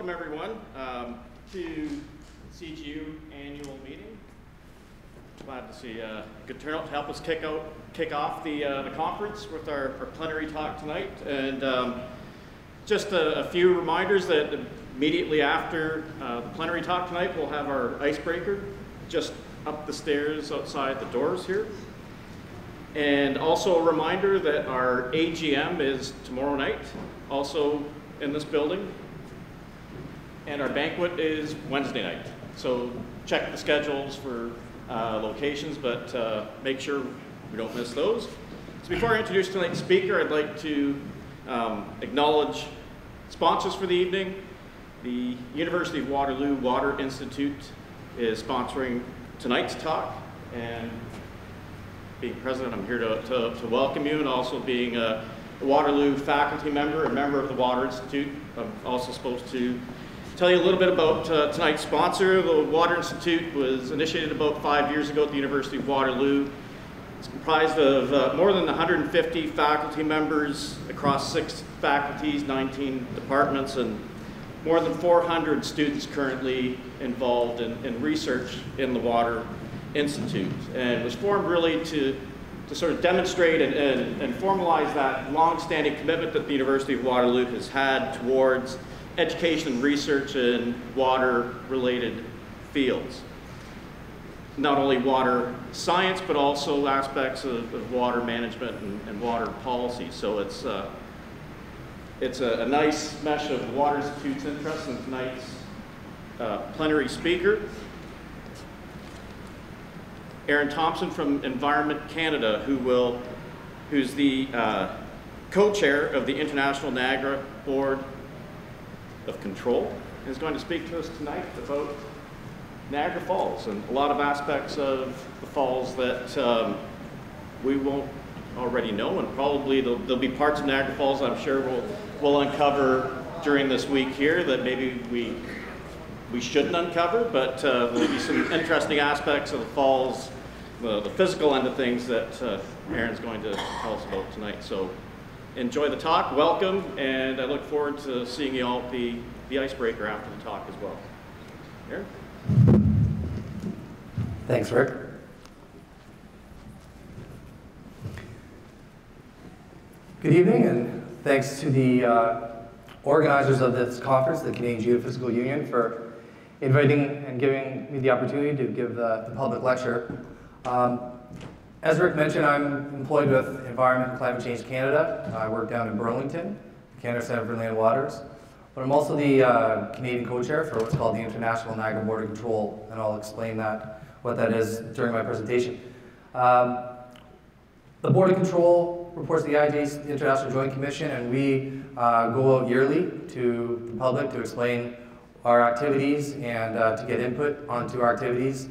Welcome everyone to CGU annual meeting. Glad to see a good turnout to help us kick off the conference with our plenary talk tonight. And just a few reminders that immediately after the plenary talk tonight, we'll have our icebreaker just up the stairs outside the doors here. And also a reminder that our AGM is tomorrow night, also in this building. And our banquet is Wednesday night. So check the schedules for locations, but make sure we don't miss those. So before I introduce tonight's speaker, I'd like to acknowledge sponsors for the evening. The University of Waterloo Water Institute is sponsoring tonight's talk. And being president, I'm here to welcome you, and also being a Waterloo faculty member, a member of the Water Institute. I'm also supposed to tell you a little bit about tonight's sponsor. The Water Institute was initiated about 5 years ago at the University of Waterloo. It's comprised of more than 150 faculty members across 6 faculties, 19 departments, and more than 400 students currently involved in research in the Water Institute. And it was formed really to sort of demonstrate and formalize that long-standing commitment that the University of Waterloo has had towards education and research in water-related fields. Not only water science, but also aspects of water management and water policy. So it's a nice mesh of the Water Institute's interest in tonight's plenary speaker. Aaron Thompson from Environment Canada, who's the co-chair of the International Niagara Board of Control, is going to speak to us tonight about Niagara Falls and a lot of aspects of the falls that we won't already know, and probably there'll be parts of Niagara Falls I'm sure we'll uncover during this week here that maybe we shouldn't uncover, but there'll be some interesting aspects of the falls, the physical end of things that Aaron's going to tell us about tonight. So enjoy the talk, welcome, and I look forward to seeing you all at the icebreaker after the talk as well. Aaron? Thanks, Rick. Good evening, and thanks to the organizers of this conference, the Canadian Geophysical Union, for inviting and giving me the opportunity to give the public lecture. As Rick mentioned, I'm employed with Environment and Climate Change Canada. I work down in Burlington, the Canada Centre for Land Waters. But I'm also the Canadian co-chair for what's called the International Niagara Board of Control, and I'll explain what that is during my presentation. The Board of Control reports to the IJ's, the International Joint Commission, and we go out yearly to the public to explain our activities and to get input onto our activities.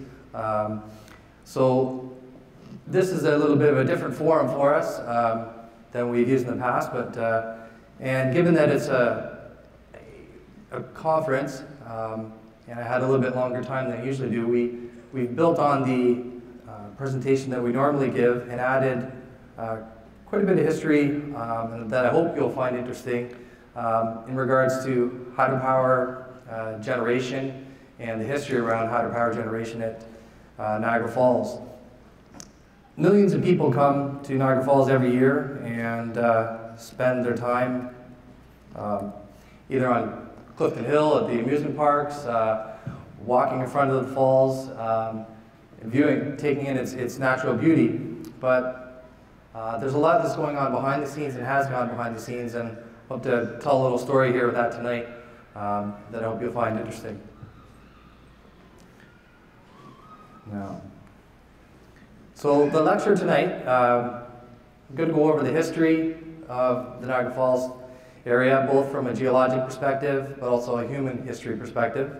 This is a little bit of a different forum for us than we've used in the past, but and given that it's a conference, and I had a little bit longer time than I usually do, we've built on the presentation that we normally give and added quite a bit of history that I hope you'll find interesting in regards to hydropower generation and the history around hydropower generation at Niagara Falls. Millions of people come to Niagara Falls every year and spend their time either on Clifton Hill at the amusement parks, walking in front of the falls, taking in its natural beauty. But there's a lot that's going on behind the scenes and has gone behind the scenes, and I hope to tell a little story here with that tonight that I hope you'll find interesting. Now. So the lecture tonight, I'm going to go over the history of the Niagara Falls area, both from a geologic perspective, but also a human history perspective.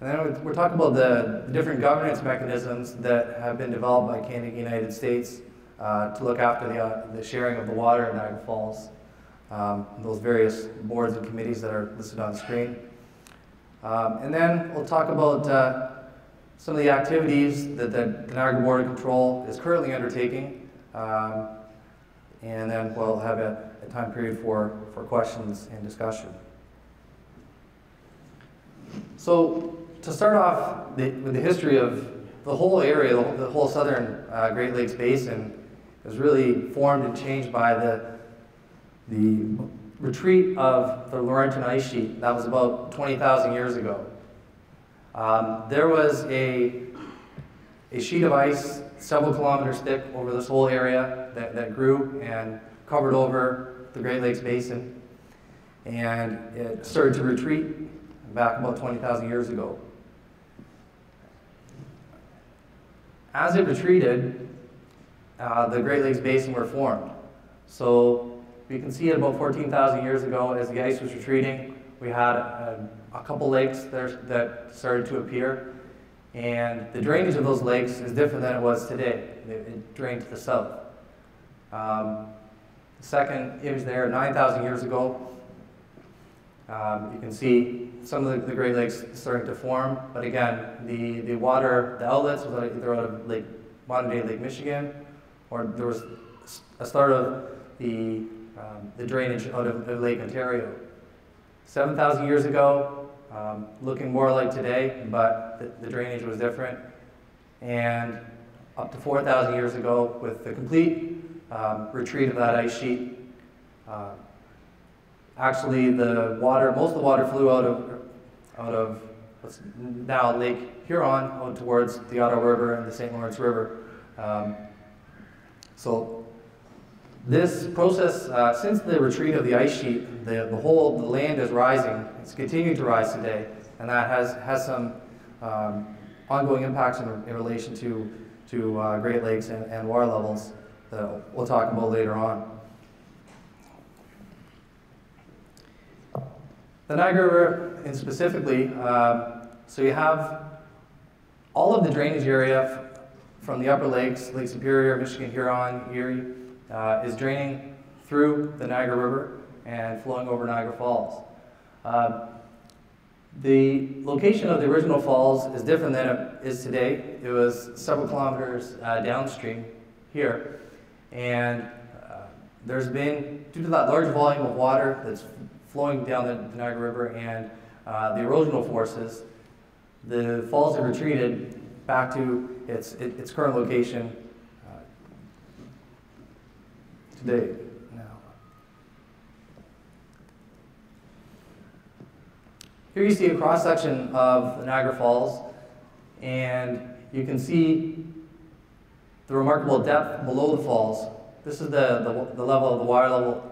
And then we're talking about the different governance mechanisms that have been developed by Canada and the United States to look after the sharing of the water in Niagara Falls, those various boards and committees that are listed on the screen. And then we'll talk about some of the activities that the Niagara Board of Control is currently undertaking, and then we'll have a time period for questions and discussion. So to start off with the history of the whole area, the whole southern Great Lakes Basin is really formed and changed by the retreat of the Laurentian Ice Sheet. That was about 20,000 years ago. There was a sheet of ice several kilometers thick over this whole area that grew and covered over the Great Lakes Basin, and it started to retreat back about 20,000 years ago. As it retreated, the Great Lakes Basin were formed. So you can see it about 14,000 years ago, as the ice was retreating, we had a couple lakes that started to appear, and the drainage of those lakes is different than it was today. It drained to the south. The second image there, 9,000 years ago, you can see some of the Great Lakes starting to form, but again, the water, the outlets, was either out of modern-day Lake Michigan, or there was a start of the drainage out of Lake Ontario. 7,000 years ago, looking more like today, but the drainage was different. And up to 4,000 years ago, with the complete retreat of that ice sheet, actually the water, most of the water flew out of what's now Lake Huron, out towards the Ottawa River and the St. Lawrence River. So this process, since the retreat of the ice sheet, the land is rising. It's continuing to rise today, and that has some ongoing impacts in relation to Great Lakes and water levels that we'll talk about later on. The Niagara River, and specifically, so you have all of the drainage area from the upper lakes, Lake Superior, Michigan, Huron, Erie, is draining through the Niagara River and flowing over Niagara Falls. The location of the original falls is different than it is today. It was several kilometers downstream here, and there's been, due to that large volume of water that's flowing down the Niagara River and the erosional forces, the falls have retreated back to its current location today. Now, here you see a cross section of the Niagara Falls, and you can see the remarkable depth below the falls. This is the level of the water level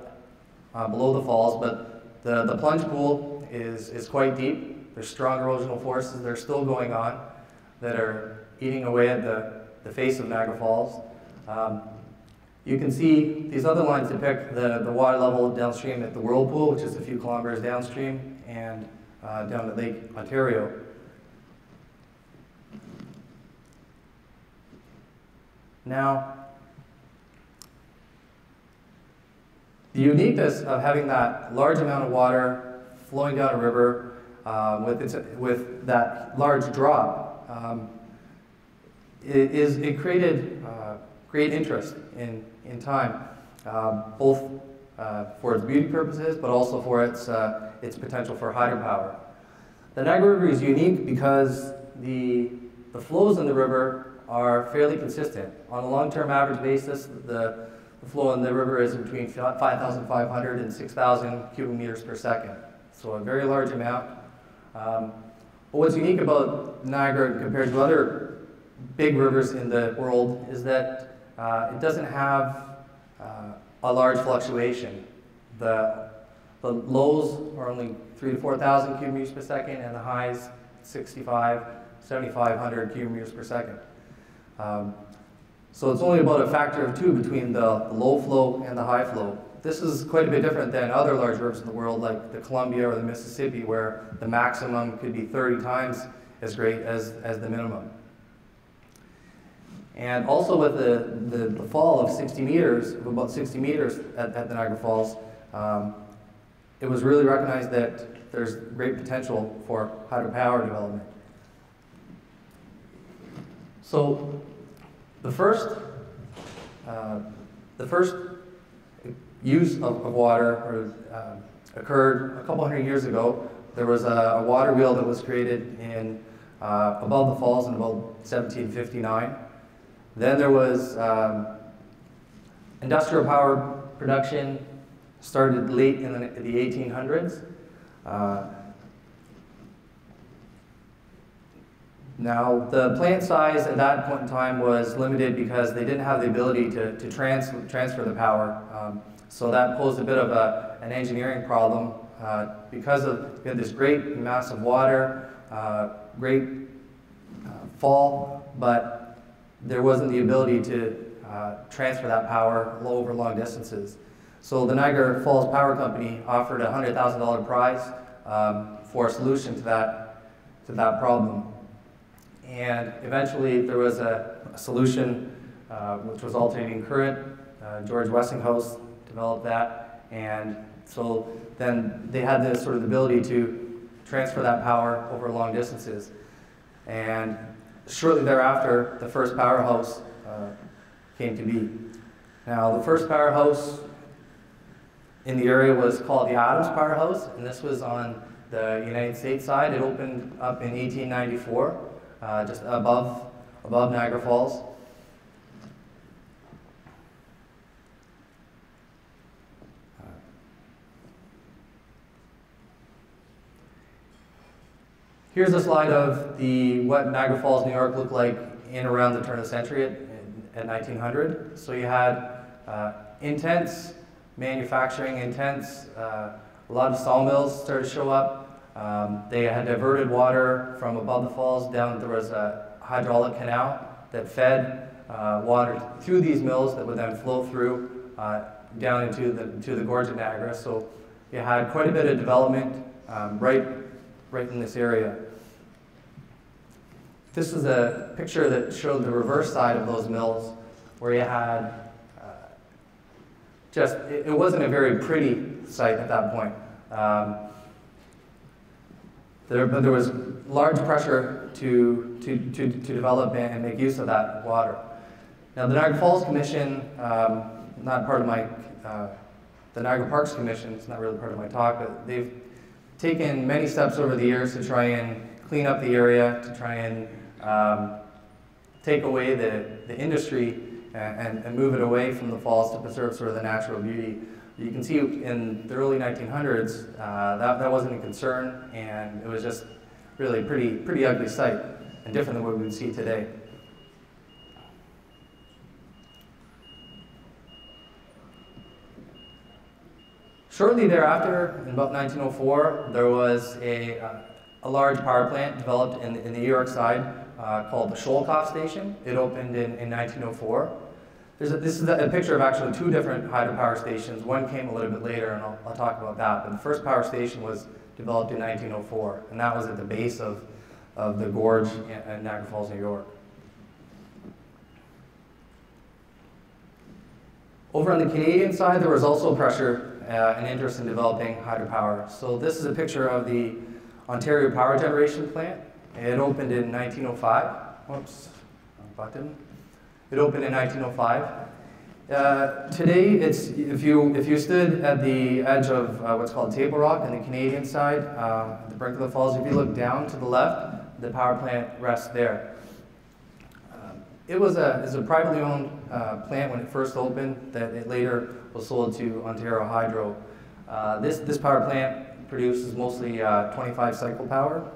below the falls, but the plunge pool is quite deep. There's strong erosional forces that are still going on that are eating away at the face of Niagara Falls. You can see these other lines depict the water level downstream at the whirlpool, which is a few kilometers downstream, and down at Lake Ontario. Now, the uniqueness of having that large amount of water flowing down a river with that large drop, it created great interest in time, both for its beauty purposes, but also for its potential for hydropower. The Niagara River is unique because the flows in the river are fairly consistent. On a long-term average basis, the flow in the river is between 5,500 and 6,000 cubic meters per second, so a very large amount. But what's unique about Niagara compared to other big rivers in the world is that it doesn't have a large fluctuation. The lows are only 3,000 to 4,000 cubic meters per second, and the highs 7,500 cubic meters per second. So it's only about a factor of 2 between the low flow and the high flow. This is quite a bit different than other large rivers in the world, like the Columbia or the Mississippi, where the maximum could be 30 times as great as the minimum. And also with the fall of 60 meters, of about 60 meters at the Niagara Falls, it was really recognized that there's great potential for hydropower development. So, the first use of water occurred a couple hundred years ago There was a water wheel that was created in above the falls in about 1759. Then there was industrial power production started late in the 1800s. Now, the plant size at that point in time was limited because they didn't have the ability to transfer the power. So that posed a bit of an engineering problem because of this great mass of water, great fall, but there wasn't the ability to transfer that power over long distances. So the Niagara Falls Power Company offered a $100,000 prize for a solution to that problem. And eventually there was a solution which was alternating current. George Westinghouse developed that, and so then they had this sort of ability to transfer that power over long distances. And shortly thereafter, the first powerhouse came to be. Now, the first powerhouse in the area was called the Adams Powerhouse, and this was on the United States side. It opened up in 1894. Just above Niagara Falls. Here's a slide of what Niagara Falls, New York looked like in around the turn of the century at 1900. So you had intense manufacturing, intense, a lot of sawmills started to show up. They had diverted water from above the falls down. There was a hydraulic canal that fed water through these mills that would then flow through down into the Gorge of Niagara. So you had quite a bit of development right in this area. This is a picture that showed the reverse side of those mills, where you had it wasn't a very pretty sight at that point. But there was large pressure to develop and make use of that water. Now, the Niagara Falls Commission, not part of my, the Niagara Parks Commission, it's not really part of my talk, but they've taken many steps over the years to try and clean up the area, to try and take away the industry and move it away from the falls to preserve sort of the natural beauty. You can see in the early 1900s, that wasn't a concern, and it was just really a pretty ugly sight, and different than what we would see today. Shortly thereafter, in about 1904, there was a large power plant developed in the New York side called the Sholkoff Station. It opened in 1904. This is a picture of actually two different hydropower stations. One came a little bit later, and I'll talk about that. But the first power station was developed in 1904, and that was at the base of the gorge in Niagara Falls, New York. Over on the Canadian side, there was also pressure and interest in developing hydropower. So this is a picture of the Ontario Power Generation plant. It opened in 1905. Whoops, wrong button. It opened in 1905. Today, if you stood at the edge of what's called Table Rock on the Canadian side, at the brink of the falls, if you look down to the left, the power plant rests there. It was a privately owned plant when it first opened that it later was sold to Ontario Hydro. This power plant produces mostly 25 cycle power,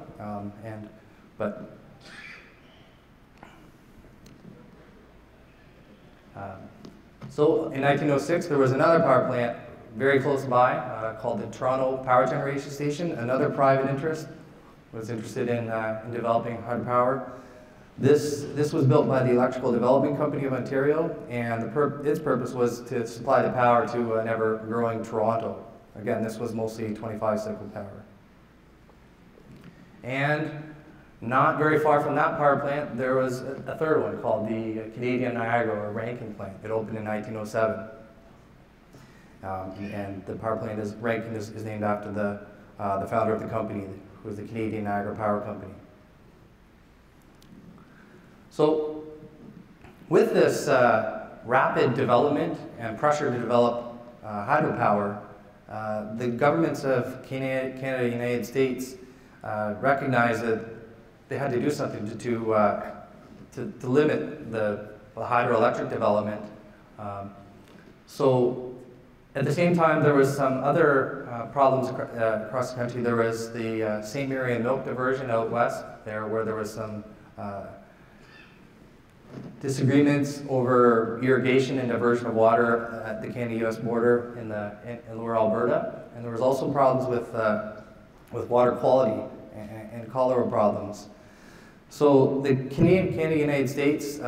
So in 1906, there was another power plant very close by called the Toronto Power Generation Station. Another private interest was interested in developing hydropower. This was built by the Electrical Development Company of Ontario, and its purpose was to supply the power to an ever-growing Toronto. Again, this was mostly 25-cycle power. And not very far from that power plant, there was a third one called the Canadian Niagara or Rankin plant. It opened in 1907. And the power plant Rankin is named after the founder of the company, who was the Canadian Niagara Power Company. So with this rapid development and pressure to develop hydropower, The governments of Canada and the United States recognized that they had to do something to limit the hydroelectric development. So at the same time, there was some other problems across the country. There was the St. Mary and Milk diversion out west there, where there was some disagreements over irrigation and diversion of water at the Canada-U.S. border in lower Alberta. And there was also problems with water quality and cholera problems. So the Canada-United States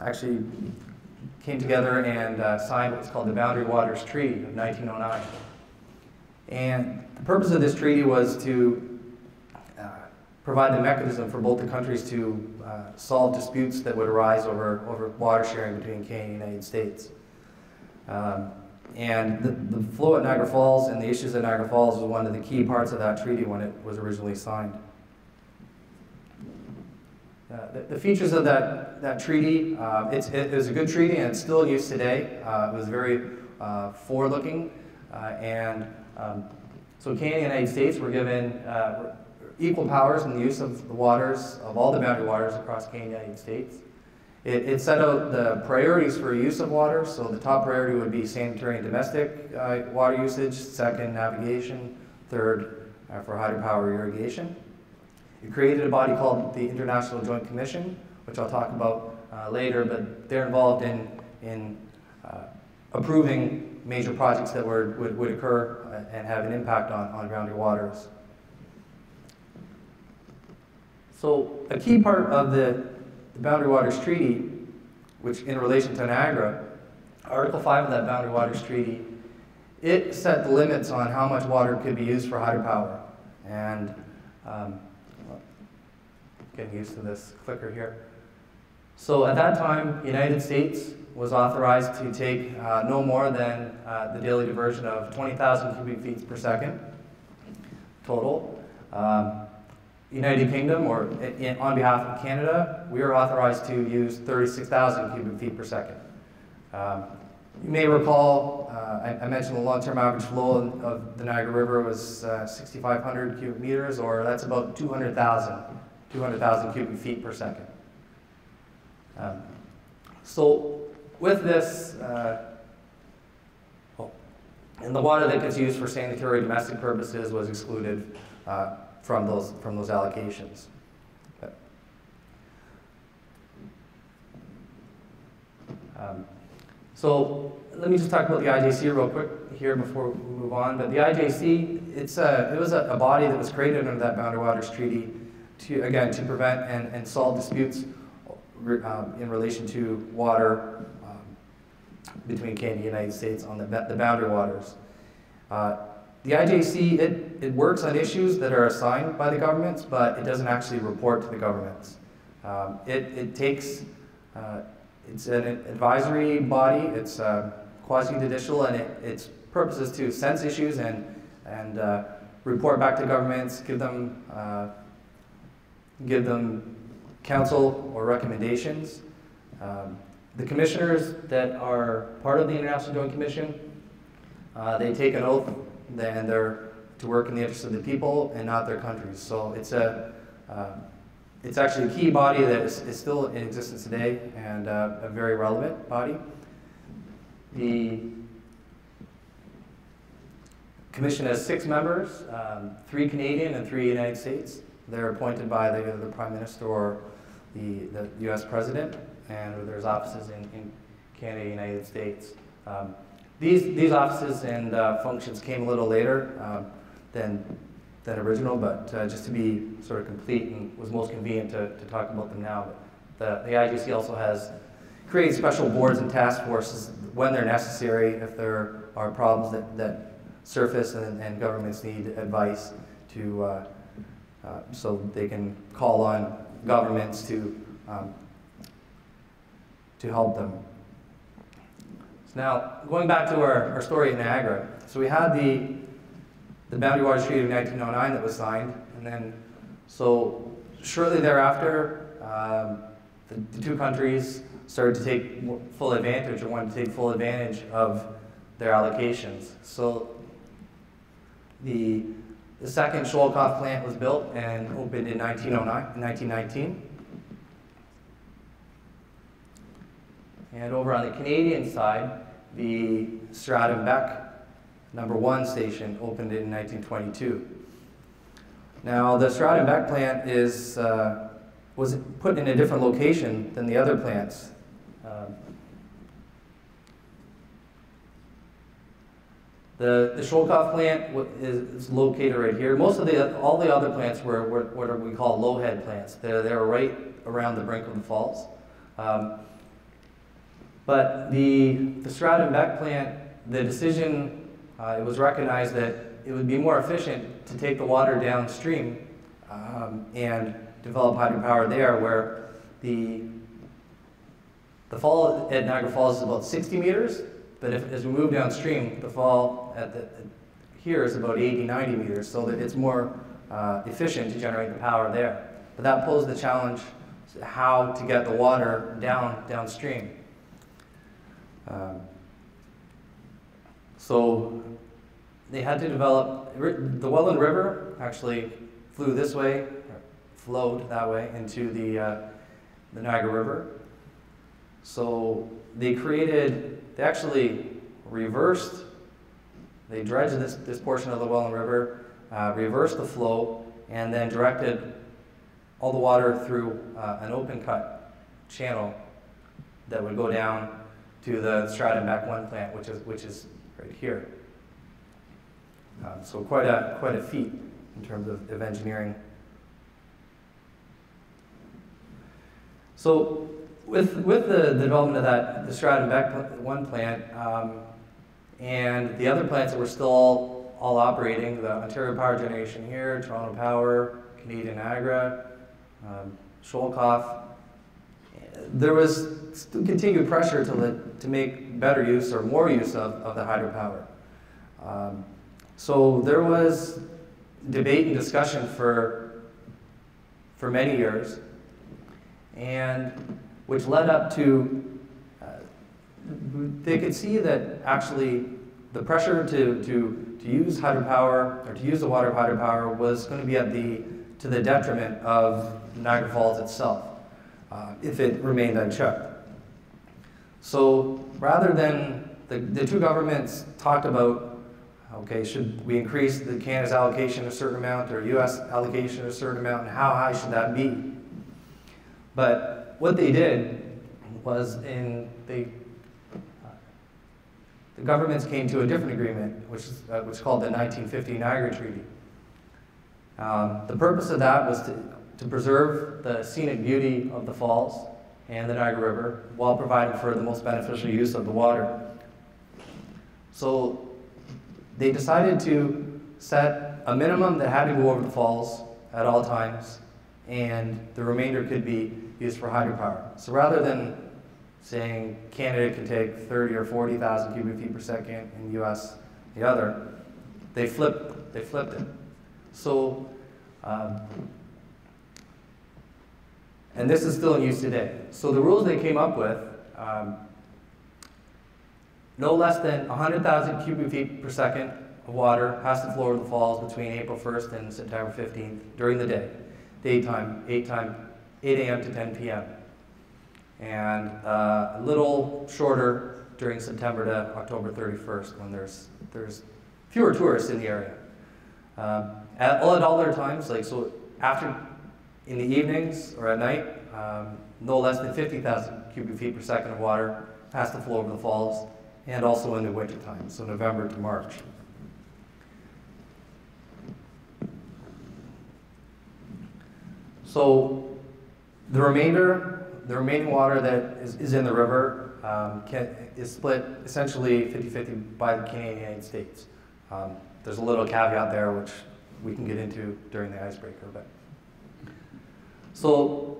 actually came together and signed what's called the Boundary Waters Treaty of 1909. And the purpose of this treaty was to provide the mechanism for both the countries to solve disputes that would arise over water sharing between Canada and the United States. And the flow at Niagara Falls and the issues at Niagara Falls was one of the key parts of that treaty when it was originally signed. The features of that treaty, it was a good treaty and it's still in use today. It was very forward-looking, so Canada and the United States were given equal powers in the use of the waters, of all the boundary waters across Canada and the United States. It set out the priorities for use of water, so the top priority would be sanitary and domestic water usage, second, navigation, third, for hydropower irrigation. It created a body called the International Joint Commission, which I'll talk about later, but they're involved in approving major projects that would occur and have an impact on boundary waters. So a key part of the Boundary Waters Treaty, which in relation to Niagara, Article 5 of that Boundary Waters Treaty, it set the limits on how much water could be used for hydropower. And getting used to this clicker here. So at that time, United States was authorized to take no more than the daily diversion of 20,000 cubic feet per second total. United Kingdom, or on behalf of Canada, we are authorized to use 36,000 cubic feet per second. You may recall, I mentioned the long-term average flow of the Niagara River was 6,500 cubic meters, or that's about 200,000 cubic feet per second. So with this, and the water that gets used for sanitary domestic purposes was excluded from those allocations. So let me just talk about the IJC real quick here before we move on. But the IJC, it was a body that was created under that Boundary Waters Treaty to prevent and solve disputes in relation to water between Canada and the United States on the boundary waters. The IJC, it works on issues that are assigned by the governments, but it doesn't actually report to the governments. It's an advisory body, it's quasi-judicial, and its purpose is to sense issues and report back to governments, give them counsel or recommendations. The commissioners that are part of the International Joint Commission, they take an oath and they're to work in the interest of the people and not their countries. So it's actually a key body that is still in existence today and a very relevant body. The commission has 6 members, 3 Canadian and 3 United States. They're appointed by either the Prime Minister or the U.S. President, and there's offices in Canada and United States. These offices and functions came a little later than original, but just to be sort of complete and was most convenient to talk about them now. But the IJC also has created special boards and task forces when they're necessary, if there are problems that surface and governments need advice to so they can call on governments to help them. So now, going back to our story in Niagara. So we had the Boundary Waters Treaty of 1909 that was signed, and then, so shortly thereafter, the two countries started to take full advantage, or wanted to take full advantage of their allocations. So The second Sholkoff plant was built and opened in 1919. And over on the Canadian side, the Sir Adam Beck #1 station opened in 1922. Now, the Sir Adam Beck plant is, was put in a different location than the other plants. The Sholkoff plant is located right here. Most of all the other plants were what we call low-head plants. They were right around the brink of the falls. But the Sir Adam Beck plant, the decision, it was recognized that it would be more efficient to take the water downstream and develop hydropower there, where the fall at Niagara Falls is about 60 meters. But as we move downstream, the fall here is about 80, 90 meters, so that it's more efficient to generate the power there. But that posed the challenge, how to get the water downstream. So they had to develop, the Welland River actually flowed that way into the Niagara River. So they actually reversed, they dredged this portion of the Welland River, reversed the flow, and then directed all the water through an open cut channel that would go down to the Sir Adam Beck 1 plant, which is right here. So quite a feat in terms of engineering. So with the development of the Sir Adam Beck 1 plant and the other plants that were still all operating, the Ontario Power Generation here, Toronto Power, Canadian Niagara, Sholkoff, there was still continued pressure to make better use or more use of the hydropower. So there was debate and discussion for many years, and which led up to, they could see that actually the pressure to use hydropower, or to use the water of hydropower, was going to be to the detriment of Niagara Falls itself, if it remained unchecked. So rather than, the two governments talked about, okay, should we increase the Canada's allocation a certain amount, or US allocation a certain amount, and how high should that be? But what they did was, the governments came to a different agreement, which is called the 1950 Niagara Treaty. The purpose of that was to preserve the scenic beauty of the falls and the Niagara River, while providing for the most beneficial use of the water. So they decided to set a minimum that had to go over the falls at all times, and the remainder could be used for hydropower. So rather than saying Canada can take 30 or 40,000 cubic feet per second and the US the other, they flipped it. So, and this is still in use today. So the rules they came up with, no less than 100,000 cubic feet per second of water has to flow over the falls between April 1st and September 15th during the day. Daytime, 8 a.m. to 10 p.m. And a little shorter during September to October 31st, when there's fewer tourists in the area. At all other times, like so, in the evenings or at night, no less than 50,000 cubic feet per second of water has to flow over the falls, and also in the winter time, so November to March. So the remaining water that is in the river is split essentially 50-50 by the Canadian United States. There's a little caveat there, which we can get into during the icebreaker. But so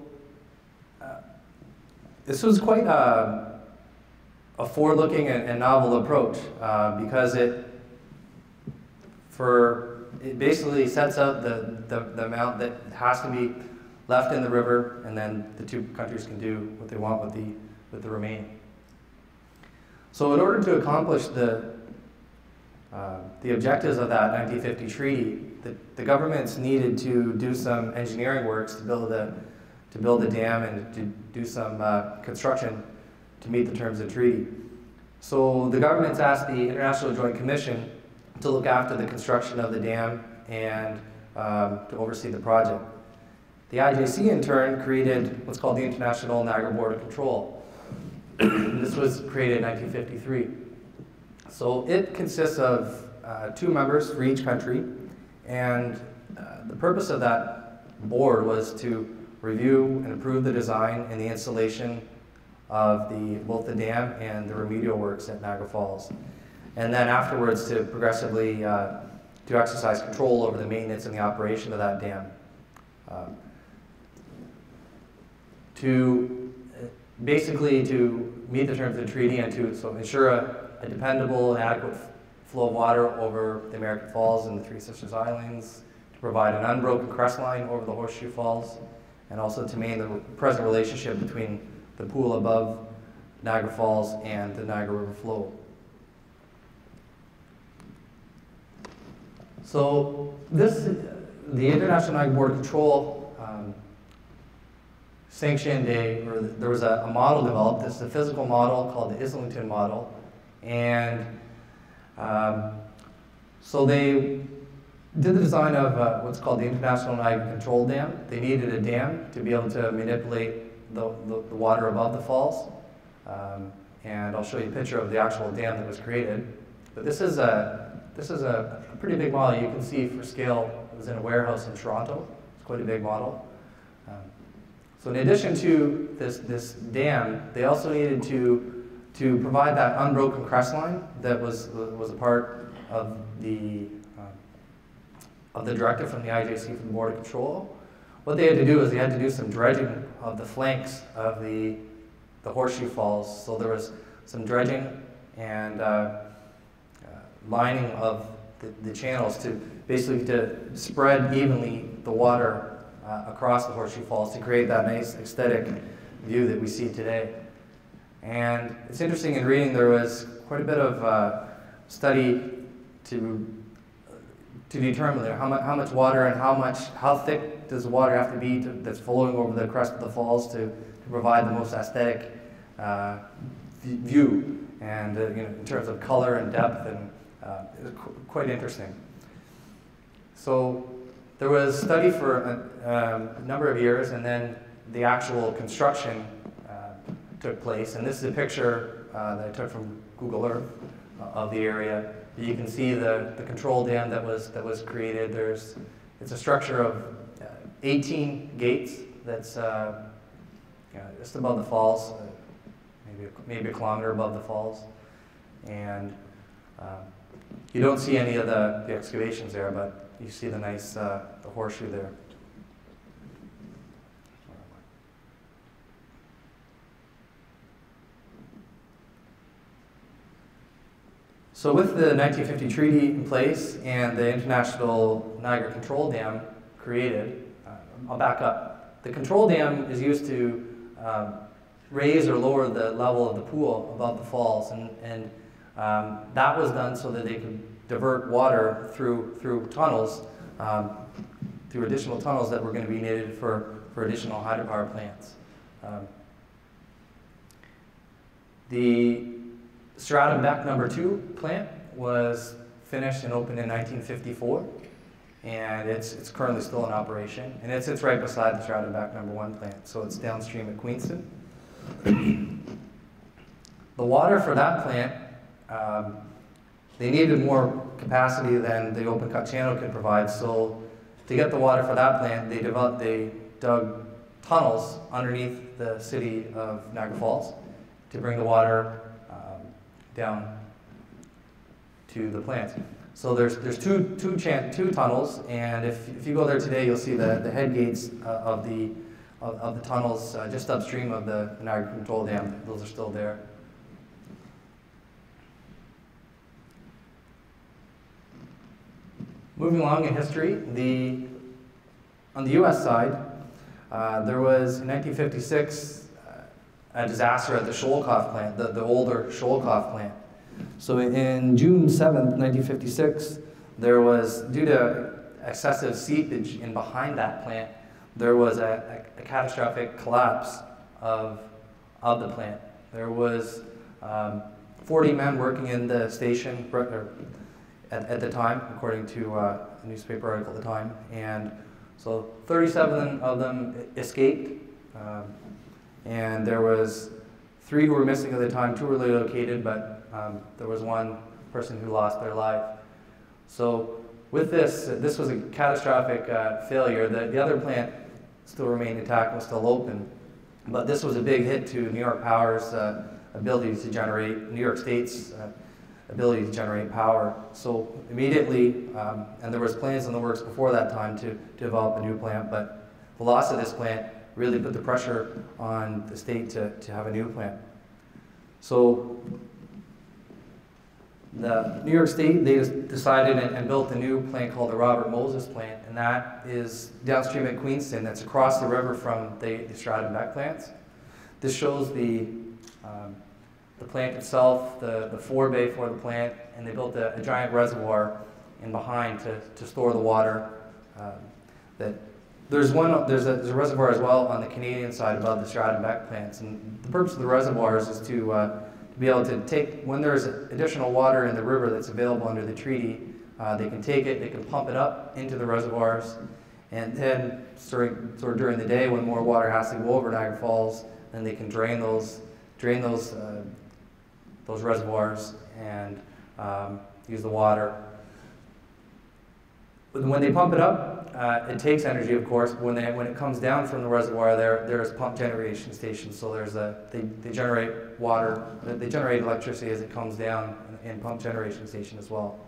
this was quite a forward-looking and novel approach, because it basically sets out the amount that has to be left in the river, and then the two countries can do what they want with the remaining. So in order to accomplish The objectives of that 1950 treaty, the governments needed to do some engineering works to build a dam and to do some construction to meet the terms of the treaty. So the governments asked the International Joint Commission to look after the construction of the dam and to oversee the project. The IJC in turn created what's called the International Niagara Board of Control. This was created in 1953. So it consists of 2 members for each country, and the purpose of that board was to review and approve the design and the installation of both the dam and the remedial works at Niagara Falls. And then afterwards to progressively to exercise control over the maintenance and the operation of that dam. To meet the terms of the treaty and to ensure a dependable and adequate flow of water over the American Falls and the Three Sisters Islands, to provide an unbroken crest line over the Horseshoe Falls, and also to maintain the present relationship between the pool above Niagara Falls and the Niagara River flow. So the International Niagara Board of Control sanctioned there was a model developed. This is a physical model called the Islington model. And so they did the design of what's called the International Niagara Control Dam. They needed a dam to be able to manipulate the water above the falls. And I'll show you a picture of the actual dam that was created. But this is a pretty big model. You can see for scale, it was in a warehouse in Toronto. It's quite a big model. So in addition to this dam, they also needed to provide that unbroken crest line that was a part of the directive from the IJC from the Board of Control. What they had to do is they had to do some dredging of the flanks of the Horseshoe Falls. So there was some dredging and lining of the channels to basically to spread evenly the water across the Horseshoe Falls to create that nice aesthetic view that we see today. And it's interesting in reading, there was quite a bit of study to determine how much water and how thick does the water have to be that's flowing over the crest of the falls to provide the most aesthetic view, and in terms of color and depth, and it was quite interesting. So there was study for a number of years, and then the actual construction took place. And this is a picture that I took from Google Earth of the area. You can see the control dam that was created. It's a structure of 18 gates that's just above the falls, maybe a kilometer above the falls. And you don't see any of the excavations there, but you see the nice the horseshoe there. So with the 1950 treaty in place and the International Niagara Control Dam created, I'll back up. The control dam is used to raise or lower the level of the pool above the falls, and that was done so that they could divert water through tunnels, through additional tunnels that were going to be needed for additional hydropower plants. The Sir Adam Beck No. 2 plant was finished and opened in 1954, and it's currently still in operation, and it sits right beside the Sir Adam Beck No. 1 plant, so it's downstream at Queenston. The water for that plant, they needed more capacity than the open cut channel could provide, so to get the water for that plant, they dug tunnels underneath the city of Niagara Falls to bring the water down to the plants. So there's two tunnels, and if you go there today, you'll see the head gates of the tunnels just upstream of the Niagara Control Dam. Those are still there. Moving along in history, on the U.S. side, there was in 1956. A disaster at the Sholkoff plant, the older Sholkoff plant. So in June 7th, 1956, there was, due to excessive seepage in behind that plant, there was a catastrophic collapse of the plant. There was 40 men working in the station at the time, according to a newspaper article at the time, and so 37 of them escaped, and there was 3 who were missing at the time, 2 were relocated, but there was 1 person who lost their life. So with this, this was a catastrophic failure. The other plant still remained intact, was still open, but this was a big hit to New York Power's ability to generate, New York State's ability to generate power. So immediately, and there was plans in the works before that time to develop a new plant, but the loss of this plant really put the pressure on the state to have a new plant. So the New York State, they decided and built a new plant called the Robert Moses plant, and that is downstream at Queenston, that's across the river from the Sir Adam Beck plants. This shows the plant itself, the forebay for the plant, and they built a giant reservoir in behind to store the water. There's a reservoir as well on the Canadian side above the Sir Adam Beck plants, and the purpose of the reservoirs is to be able to take, when there's additional water in the river that's available under the treaty, they can take it, they can pump it up into the reservoirs, and then sort of during the day when more water has to go over Niagara Falls, then they can drain those reservoirs and use the water. When they pump it up, it takes energy, of course, but when it comes down from the reservoir, there's pump generation stations. So they generate water, they generate electricity as it comes down in pump generation station as well.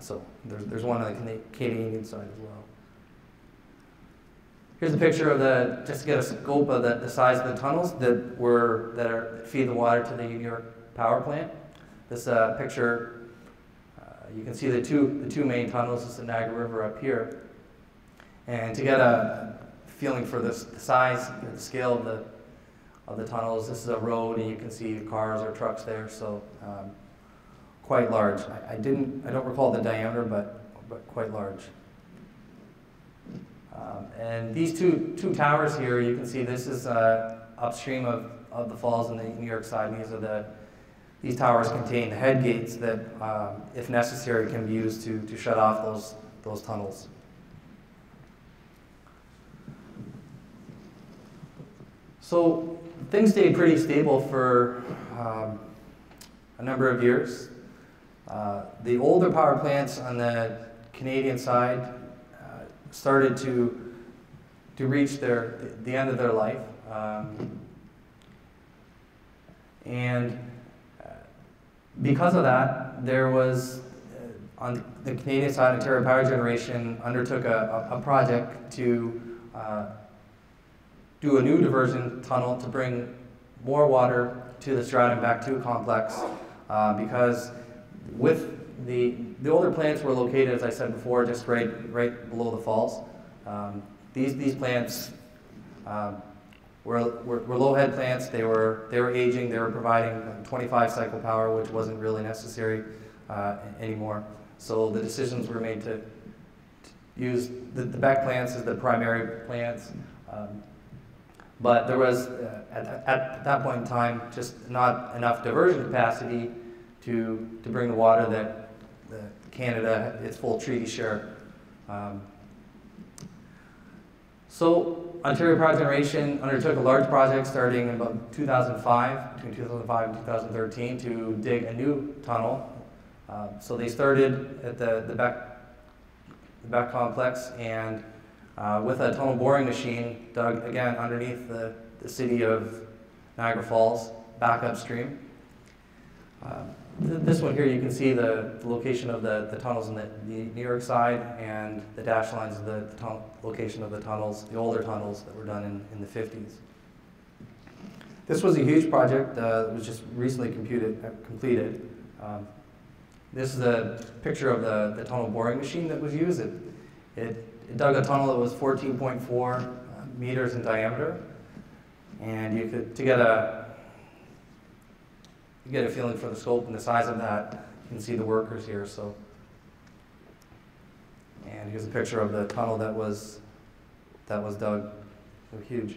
So there's one on the Canadian side as well. Here's a picture of the, just to get a scope of the size of the tunnels that feed the water to the New York Power Plant. This picture, you can see the two main tunnels, it's the Niagara River up here. And to get a feeling for the size, the scale of the tunnels, this is a road, and you can see cars or trucks there, so quite large. I don't recall the diameter, but quite large. And these two towers here, you can see this is upstream of the falls on the New York side. And these towers contain head gates that, if necessary, can be used to shut off those tunnels. So things stayed pretty stable for a number of years. The older power plants on the Canadian side started to reach the end of their life, and because of that, there was on the Canadian side, Ontario Power Generation undertook a project to do a new diversion tunnel to bring more water to the Sir Adam Beck 2 complex, because with the older plants were located, as I said before, just right below the falls. These plants were low head plants. They were aging. They were providing 25 cycle power, which wasn't really necessary anymore. So the decisions were made to use the Beck plants as the primary plants. But there was at that point in time just not enough diversion capacity to bring the water that Canada, its full treaty share. So Ontario Power Generation undertook a large project starting in about 2005, between 2005 and 2013, to dig a new tunnel. So they started at the Beck complex, and with a tunnel boring machine, dug again underneath the city of Niagara Falls, back upstream. This one here, you can see the location of the tunnels on the New York side, and the dashed lines of the location of the tunnels, the older tunnels that were done in the 50s. This was a huge project that was just recently completed. This is a picture of the tunnel boring machine that was used. It dug a tunnel that was 14.4 meters in diameter, and you could, to get you get a feeling for the scope and the size of that. You can see the workers here. So, and here's a picture of the tunnel that was dug. They were huge.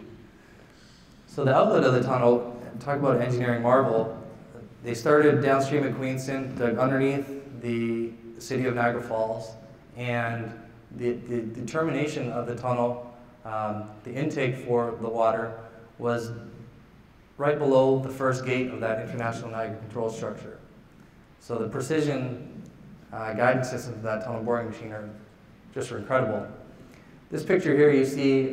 So the outlet of the tunnel, talk about engineering marvel. They started downstream at Queenston, dug underneath the city of Niagara Falls, and the determination of the tunnel, the intake for the water, was right below the first gate of that International Niagara control structure. So the precision guidance systems of that tunnel boring machine are just incredible. This picture here, you see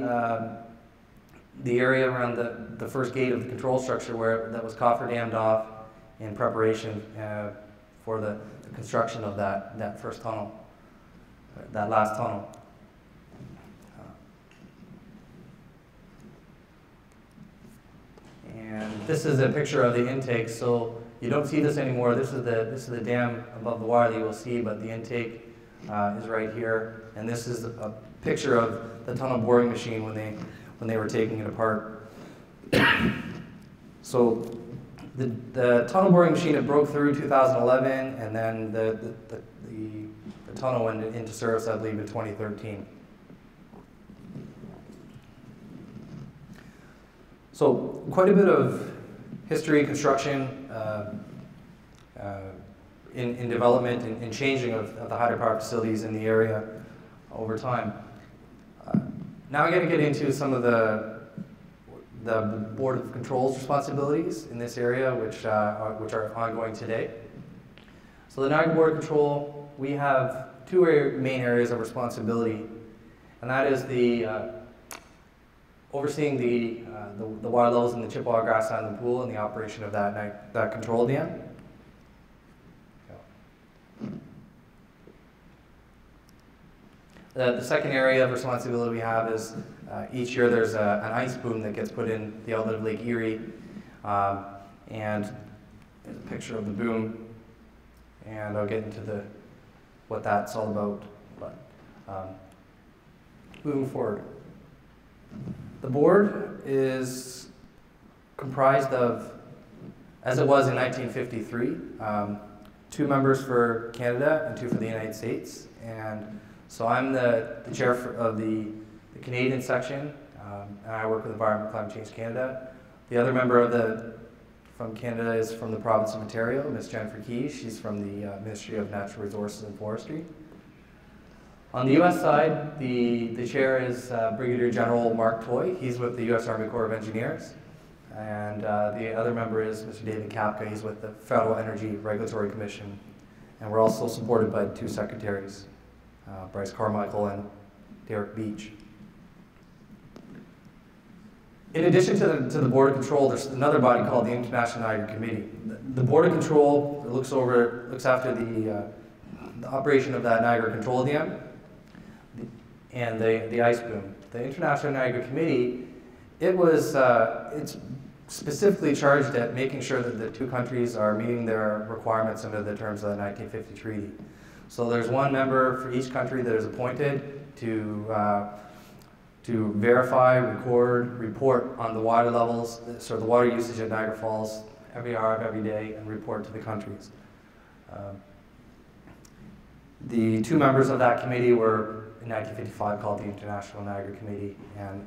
the area around the first gate of the control structure where that was cofferdammed off in preparation for the construction of that first tunnel, that last tunnel. And this is a picture of the intake. So you don't see this anymore. This is the dam above the water that you will see, but the intake is right here. And this is a picture of the tunnel boring machine when they were taking it apart. So the tunnel boring machine, it broke through 2011, and then the tunnel went into service, I believe, in 2013. So quite a bit of history, construction, in development and changing of the hydropower facilities in the area over time. Now I'm going to get into some of the Board of Control's responsibilities in this area, which are ongoing today. So the Niagara Board of Control, we have two main areas of responsibility, and that is the overseeing the water levels in the Chippawa Grass Island Pool and the operation of that control dam. The second area of responsibility we have is each year there's an ice boom that gets put in the outlet of Lake Erie, and there's a picture of the boom, and I'll get into what that's all about. But moving forward, the board is comprised of, as it was in 1953, 2 members for Canada and 2 for the United States. And so I'm the chair of the Canadian section, and I work with Environment and Climate Change Canada. The other member from Canada is from the province of Ontario, Ms. Jennifer Key. She's from the Ministry of Natural Resources and Forestry. On the U.S. side, the chair is Brigadier General Mark Toy. He's with the U.S. Army Corps of Engineers. And the other member is Mr. David Kapka. He's with the Federal Energy Regulatory Commission. And we're also supported by 2 secretaries, Bryce Carmichael and Derek Beach. In addition to the Board of Control, there's another body called the International Niagara Committee. The Board of Control looks after the operation of that Niagara control dam and the ice boom. The International Niagara Committee, it's specifically charged at making sure that the 2 countries are meeting their requirements under the terms of the 1950 treaty. So there's 1 member for each country that is appointed to verify, record, report on the water levels, so the water usage at Niagara Falls every hour of every day, and report to the countries. The 2 members of that committee were in 1955 called the International Niagara Committee, and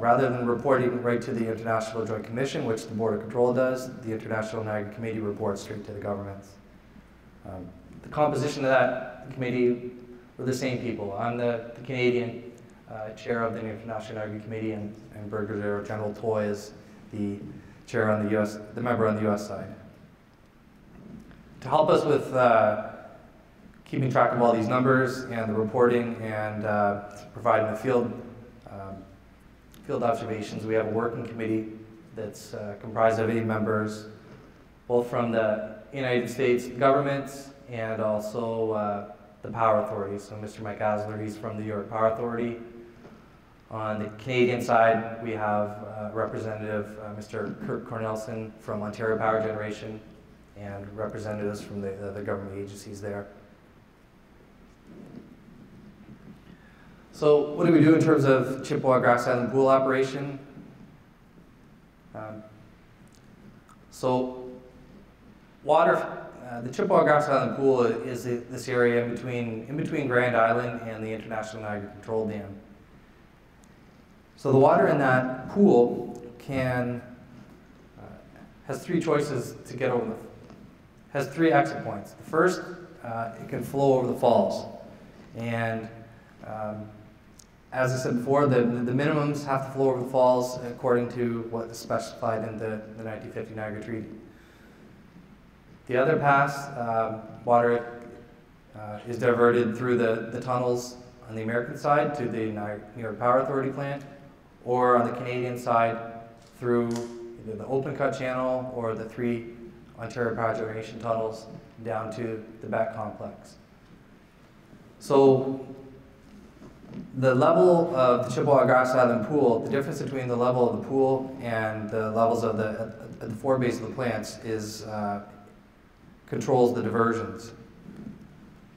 rather than reporting right to the International Joint Commission, which the Board of Control does, the International Niagara Committee reports straight to the governments. The composition of that committee were the same people. I'm the Canadian chair of the International Niagara Committee, and Brigadier General Toy is the chair on the US, the member on the US side. To help us with keeping track of all these numbers and the reporting and providing the field observations, we have a working committee that's comprised of 8 members, both from the United States governments, and also the Power Authority. So Mr. Mike Asler, he's from the New York Power Authority. On the Canadian side, we have Representative Mr. Kirk Cornelison from Ontario Power Generation, and representatives from the government agencies there. So what do we do in terms of Chippawa Grass Island Pool operation? So The Chippawa Grass Island Pool is this area in between Grand Island and the International Niagara Control Dam. So the water in that pool has three choices to get over. Has three exit points. The first, it can flow over the falls, and as I said before, the minimums have to flow over the falls according to what is specified in the 1950 Niagara Treaty. The other pass, water is diverted through the tunnels on the American side to the New York Power Authority plant, or on the Canadian side through either the open cut channel or the three Ontario Power Generation tunnels down to the Beck complex. So the level of the Chippawa Grass Island Pool, the difference between the level of the pool and the levels of the forebays of the plants is controls the diversions.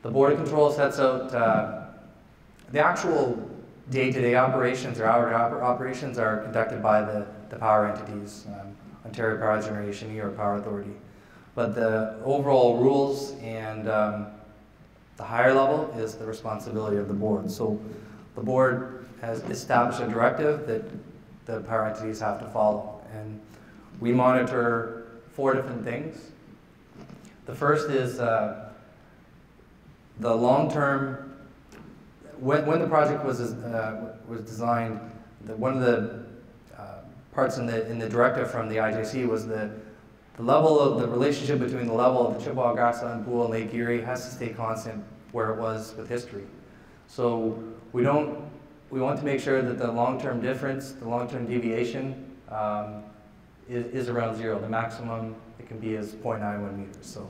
The Board of Control sets out the actual day-to-day operations or hour-to-hour operations are conducted by the power entities, Ontario Power Generation, New York Power Authority. But the overall rules and the higher level is the responsibility of the board. So the board has established a directive that the power entities have to follow. And we monitor four different things. The first is the long-term, when the project was designed, one of the parts in the directive from the IJC was the level of the relationship between the level of the Chippawa Grass Island Pool and Lake Erie has to stay constant where it was with history. So we want to make sure that the long-term difference, the long-term deviation is around zero. The maximum it can be is 0.91 meters. So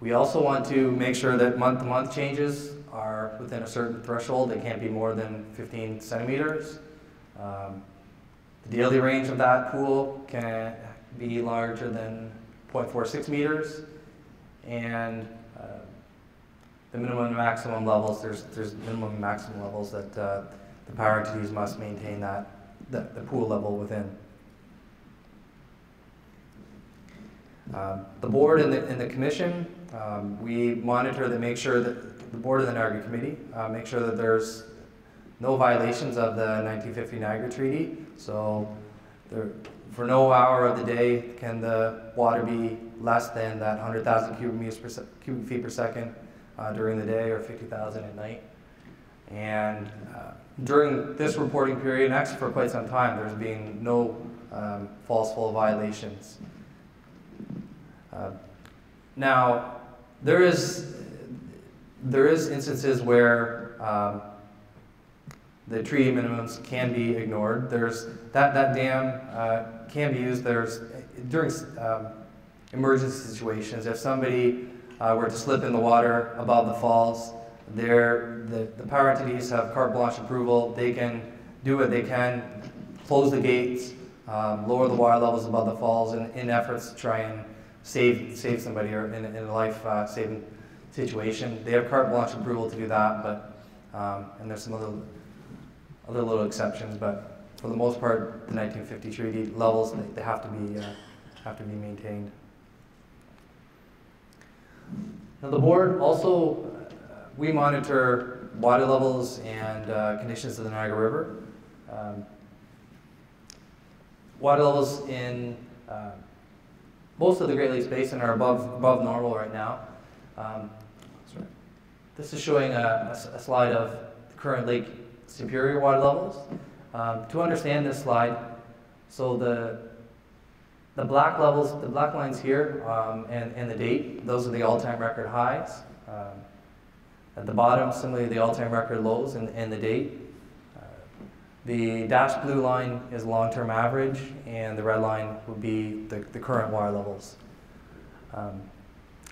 we also want to make sure that month-to-month changes are within a certain threshold. They can't be more than 15 centimeters. The daily range of that pool can be larger than 0.46 meters, and the minimum and maximum levels, there's minimum and maximum levels that the power entities must maintain the pool level within. The board and the commission, we monitor that make sure that the board and the Niagara Committee make sure that there's no violations of the 1950 Niagara Treaty. So for no hour of the day can the water be less than that 100,000 cubic feet per second during the day or 50,000 at night. And during this reporting period, and actually for quite some time, there's been no false fall violations. Now, there is instances where the treaty minimums can be ignored. There's that dam can be used. There's during emergency situations, if somebody were to slip in the water above the falls, the power entities have carte blanche approval. They can do what they can, close the gates, lower the water levels above the falls, in efforts to try and save somebody or in a life-saving situation. They have carte blanche approval to do that, but and there's some other little exceptions, but for the most part, the 1950 treaty levels, they have to be maintained. Now the board also, we monitor water levels and conditions of the Niagara River. Water levels in most of the Great Lakes Basin are above normal right now. This is showing a slide of the current Lake Superior water levels. To understand this slide, so the black levels, the black lines here, and the date, those are the all-time record highs. At the bottom, similarly, the all-time record lows and the date. The dashed blue line is long-term average, and the red line would be the current water levels.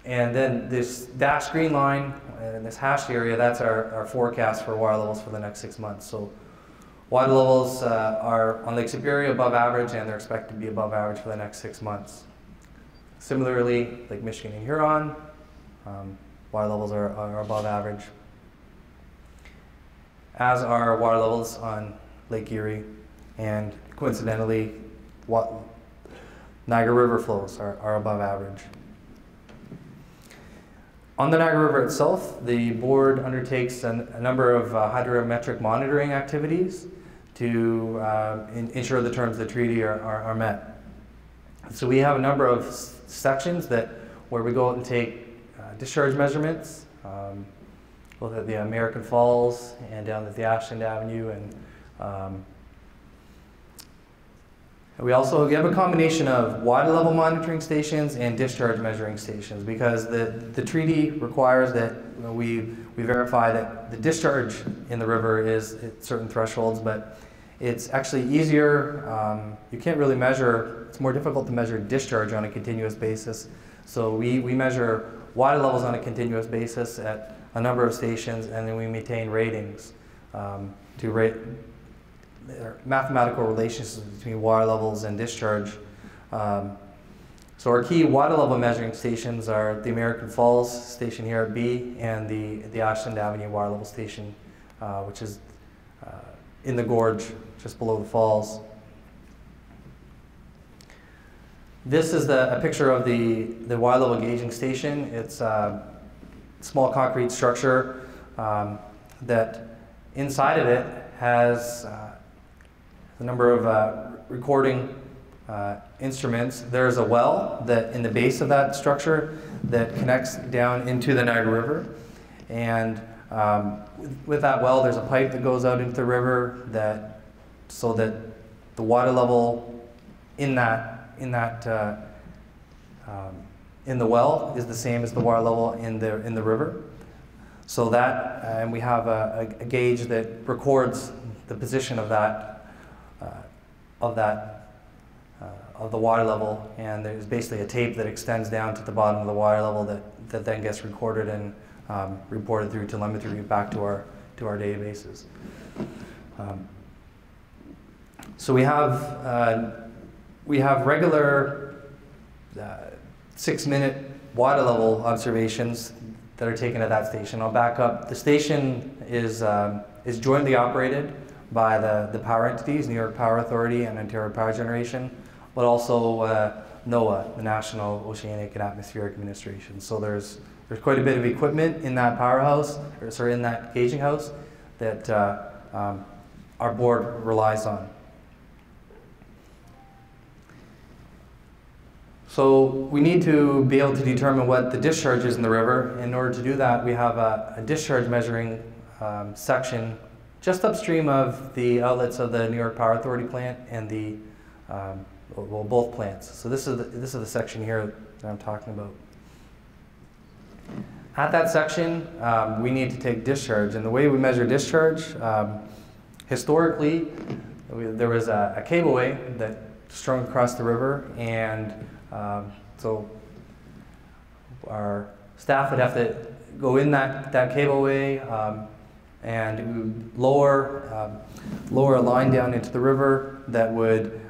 And then this dashed green line and this hashed area, that's our forecast for water levels for the next 6 months. So water levels are on Lake Superior above average, and they're expected to be above average for the next 6 months. Similarly, Lake Michigan and Huron, water levels are above average, as are water levels on Lake Erie, and coincidentally, Niagara River flows are above average. On the Niagara River itself, the board undertakes a number of hydrometric monitoring activities to ensure the terms of the treaty are met. So we have a number of sections that where we go out and take discharge measurements, both at the American Falls and down at the Ashland Avenue, and we also have a combination of water level monitoring stations and discharge measuring stations, because the treaty requires that we verify that the discharge in the river is at certain thresholds, but it's actually easier. You can't really measure, it's more difficult to measure discharge on a continuous basis. So we measure water levels on a continuous basis at a number of stations, and then we maintain ratings to rate mathematical relationships between water levels and discharge. So our key water level measuring stations are the American Falls station here at B and the Ashland Avenue water level station, which is in the gorge just below the falls. This is a picture of the water level gauging station. It's a small concrete structure that inside of it has a number of recording instruments. There's a well that in the base of that structure that connects down into the Niagara River. And with that well, there's a pipe that goes out into the river that, so that the water level in the well is the same as the water level in the river. So that, and we have a gauge that records the position of that, of the water level, and there's basically a tape that extends down to the bottom of the water level that then gets recorded and reported through telemetry back to our databases. So we have regular 6-minute water level observations that are taken at that station. I'll back up. The station is jointly operated by the power entities, New York Power Authority and Ontario Power Generation, but also NOAA, the National Oceanic and Atmospheric Administration. So there's quite a bit of equipment in that powerhouse, or sorry, in that gauging house, that our board relies on. So we need to be able to determine what the discharge is in the river. In order to do that, we have a discharge measuring section just upstream of the outlets of the New York Power Authority plant and the, well, both plants. So this is the section here that I'm talking about. At that section, we need to take discharge. And the way we measure discharge, historically, there was a cableway that strung across the river, and so our staff would have to go in that cableway and we would lower a line down into the river that would,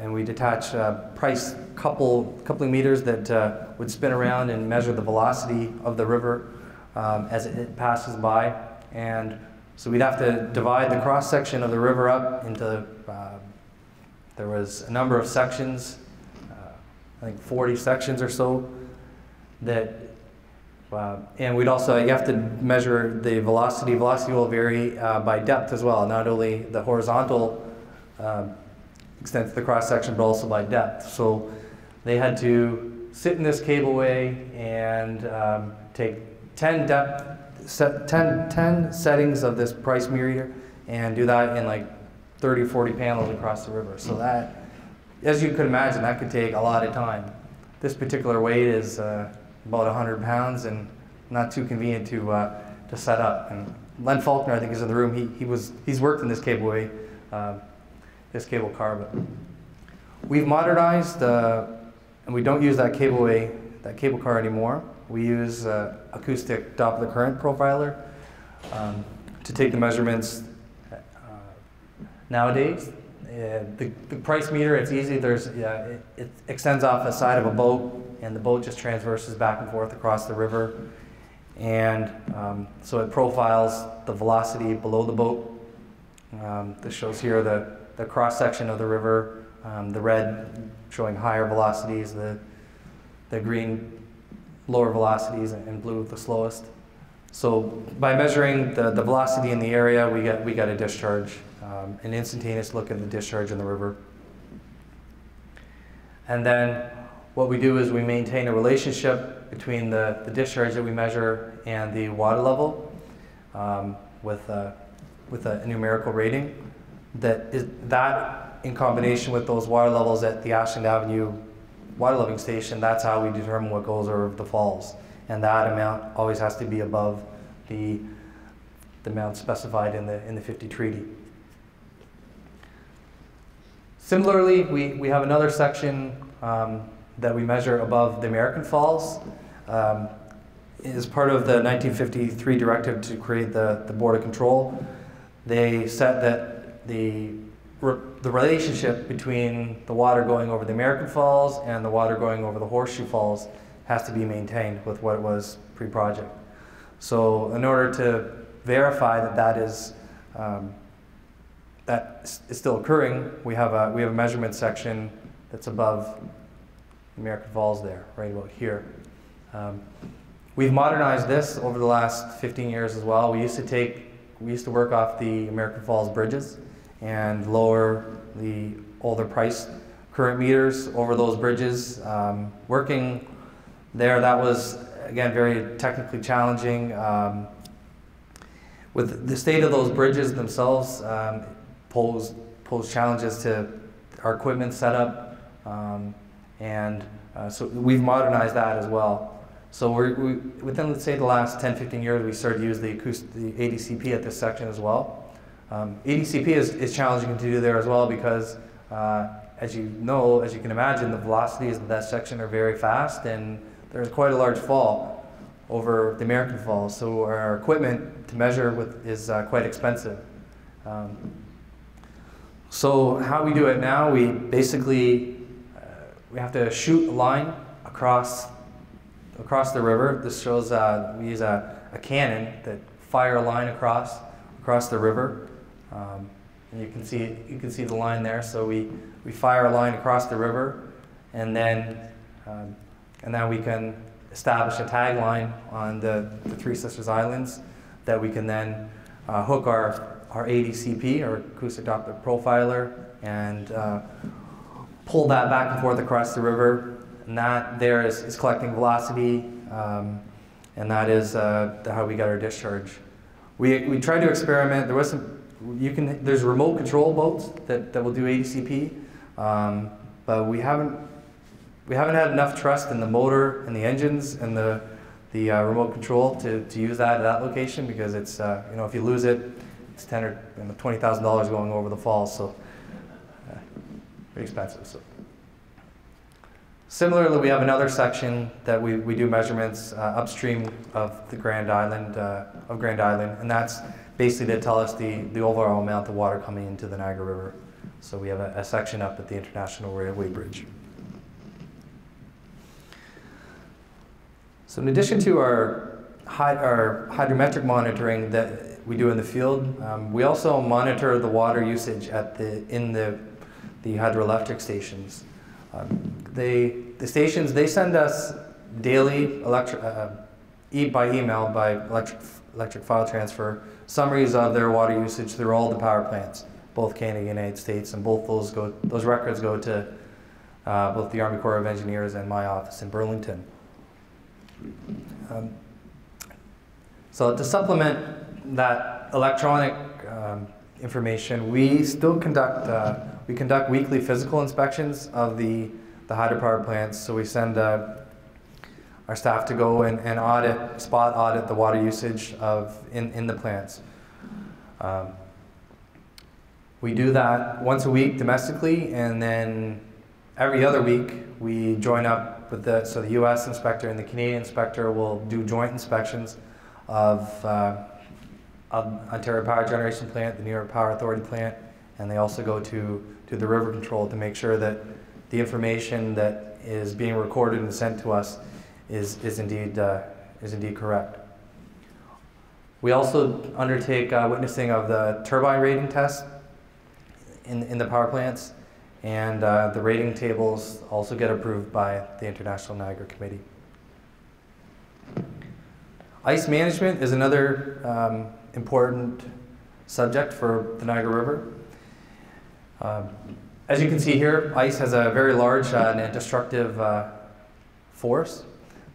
and we'd attach price coupling meters that would spin around and measure the velocity of the river as it passes by. And so we'd have to divide the cross section of the river up into, there was a number of sections, I think 40 sections or so, that, and we'd also, you have to measure the velocity. Velocity will vary by depth as well, not only the horizontal extent of the cross-section, but also by depth. So they had to sit in this cableway and take 10 settings of this price meter and do that in like 30, 40 panels across the river. So that, as you could imagine, that could take a lot of time. This particular weight is about 100 pounds and not too convenient to set up. And Len Faulkner, I think, is in the room. He's worked in this cableway, this cable car. But we've modernized, and we don't use that cable car anymore. We use acoustic Doppler current profiler to take the measurements. Nowadays, the price meter, it's easy. There's, it extends off the side of a boat, and the boat just transverses back and forth across the river. And so it profiles the velocity below the boat. This shows here the cross section of the river The red showing higher velocities, the green lower velocities, and blue the slowest. So by measuring the velocity in the area, we got a discharge, an instantaneous look at the discharge in the river. And then what we do is we maintain a relationship between the discharge that we measure and the water level with a numerical rating. That in combination with those water levels at the Ashland Avenue water leveling station, that's how we determine what goes over the falls. And that amount always has to be above the amount specified in the 50 treaty. Similarly, we have another section that we measure above the American Falls. As part of the 1953 directive to create the Board of Control, they said that the relationship between the water going over the American Falls and the water going over the Horseshoe Falls has to be maintained with what it was pre-project. So in order to verify that that is still occurring, we have a measurement section that's above the American Falls there, right about here. We've modernized this over the last 15 years as well. We used to work off the American Falls bridges and lower the older price current meters over those bridges. Working there, that was again very technically challenging. With the state of those bridges themselves, posed challenges to our equipment setup, so we've modernized that as well. So we within, let's say, the last 10, 15 years, we started to use the ADCP at this section as well. ADCP is challenging to do there as well because, as you can imagine, the velocities of that section are very fast, and there's quite a large fall over the American Falls. So our equipment to measure with is quite expensive. So how we do it now, we basically, we have to shoot a line across the river. This shows, we use a cannon that fire a line across the river. And you can see the line there. So we fire a line across the river, and then we can establish a tagline on the Three Sisters Islands that we can then hook our ADCP, our acoustic Doppler profiler, and pull that back and forth across the river. And that there is collecting velocity, and that is how we got our discharge. We tried to experiment. There was there's remote control boats that will do ADCP, but we haven't had enough trust in the motor and the engines and the remote control to use that at that location, because it's if you lose it, it's $10,000 or $20,000 going over the falls, so very expensive. So. Similarly, we have another section that we do measurements upstream of the Grand Island, and that's basically to tell us the overall amount of water coming into the Niagara River. So we have a section up at the International Railway Bridge. So in addition to our hydrometric monitoring that we do in the field, we also monitor the water usage in the hydroelectric stations. The stations, they send us daily by email, by electric file transfer, summaries of their water usage through all the power plants, both Canada and United States, and both those records go to both the Army Corps of Engineers and my office in Burlington. So to supplement that electronic information, we conduct weekly physical inspections of the hydropower plants. So we send our staff to go and spot audit the water usage in the plants. We do that once a week domestically, and then every other week we join up with the U.S. inspector and the Canadian inspector will do joint inspections of Ontario Power Generation plant, the New York Power Authority plant, and they also go to the river control to make sure that the information that is being recorded and sent to us is indeed correct. We also undertake witnessing of the turbine rating test in the power plants, And the rating tables also get approved by the International Niagara Committee. Ice management is another important subject for the Niagara River. As you can see here, ice has a very large and destructive force.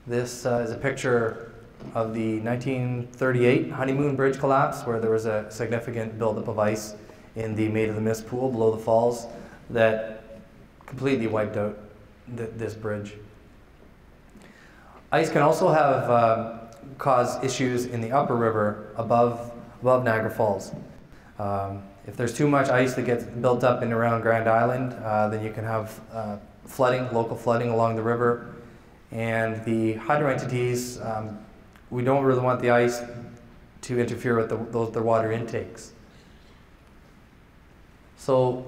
This is a picture of the 1938 Honeymoon Bridge collapse, where there was a significant buildup of ice in the Maid of the Mist pool below the falls that completely wiped out this bridge. Ice can also have cause issues in the upper river above Niagara Falls. If there's too much ice that gets built up in and around Grand Island, then you can have flooding, local flooding along the river. And the hydro entities, we don't really want the ice to interfere with their water intakes. So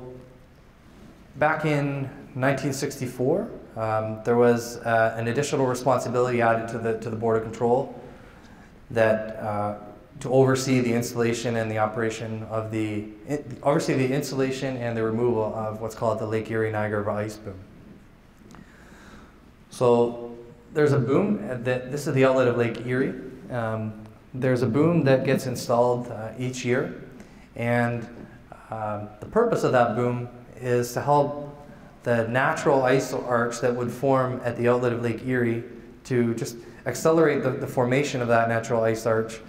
back in 1964, there was an additional responsibility added to the Board of Control that to oversee the installation and the operation of the installation and the removal of what's called the Lake Erie Niagara ice boom. So there's a boom this is the outlet of Lake Erie. There's a boom that gets installed each year, and the purpose of that boom is to help the natural ice arch that would form at the outlet of Lake Erie, to just accelerate the formation of that natural ice arch,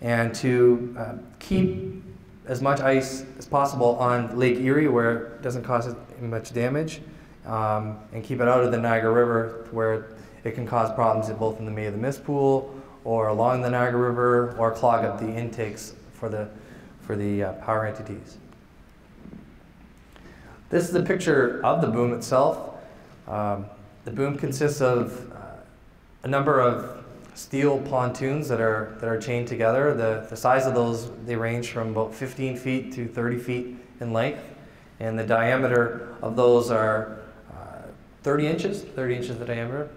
and to keep as much ice as possible on Lake Erie where it doesn't cause much damage, and keep it out of the Niagara River where it can cause problems both in the Maid of the Mist pool or along the Niagara River, or clog up the intakes for the power entities. This is a picture of the boom itself. The boom consists of a number of steel pontoons that are chained together. The size of those, they range from about 15 feet to 30 feet in length, and the diameter of those are 30 inches the diameter.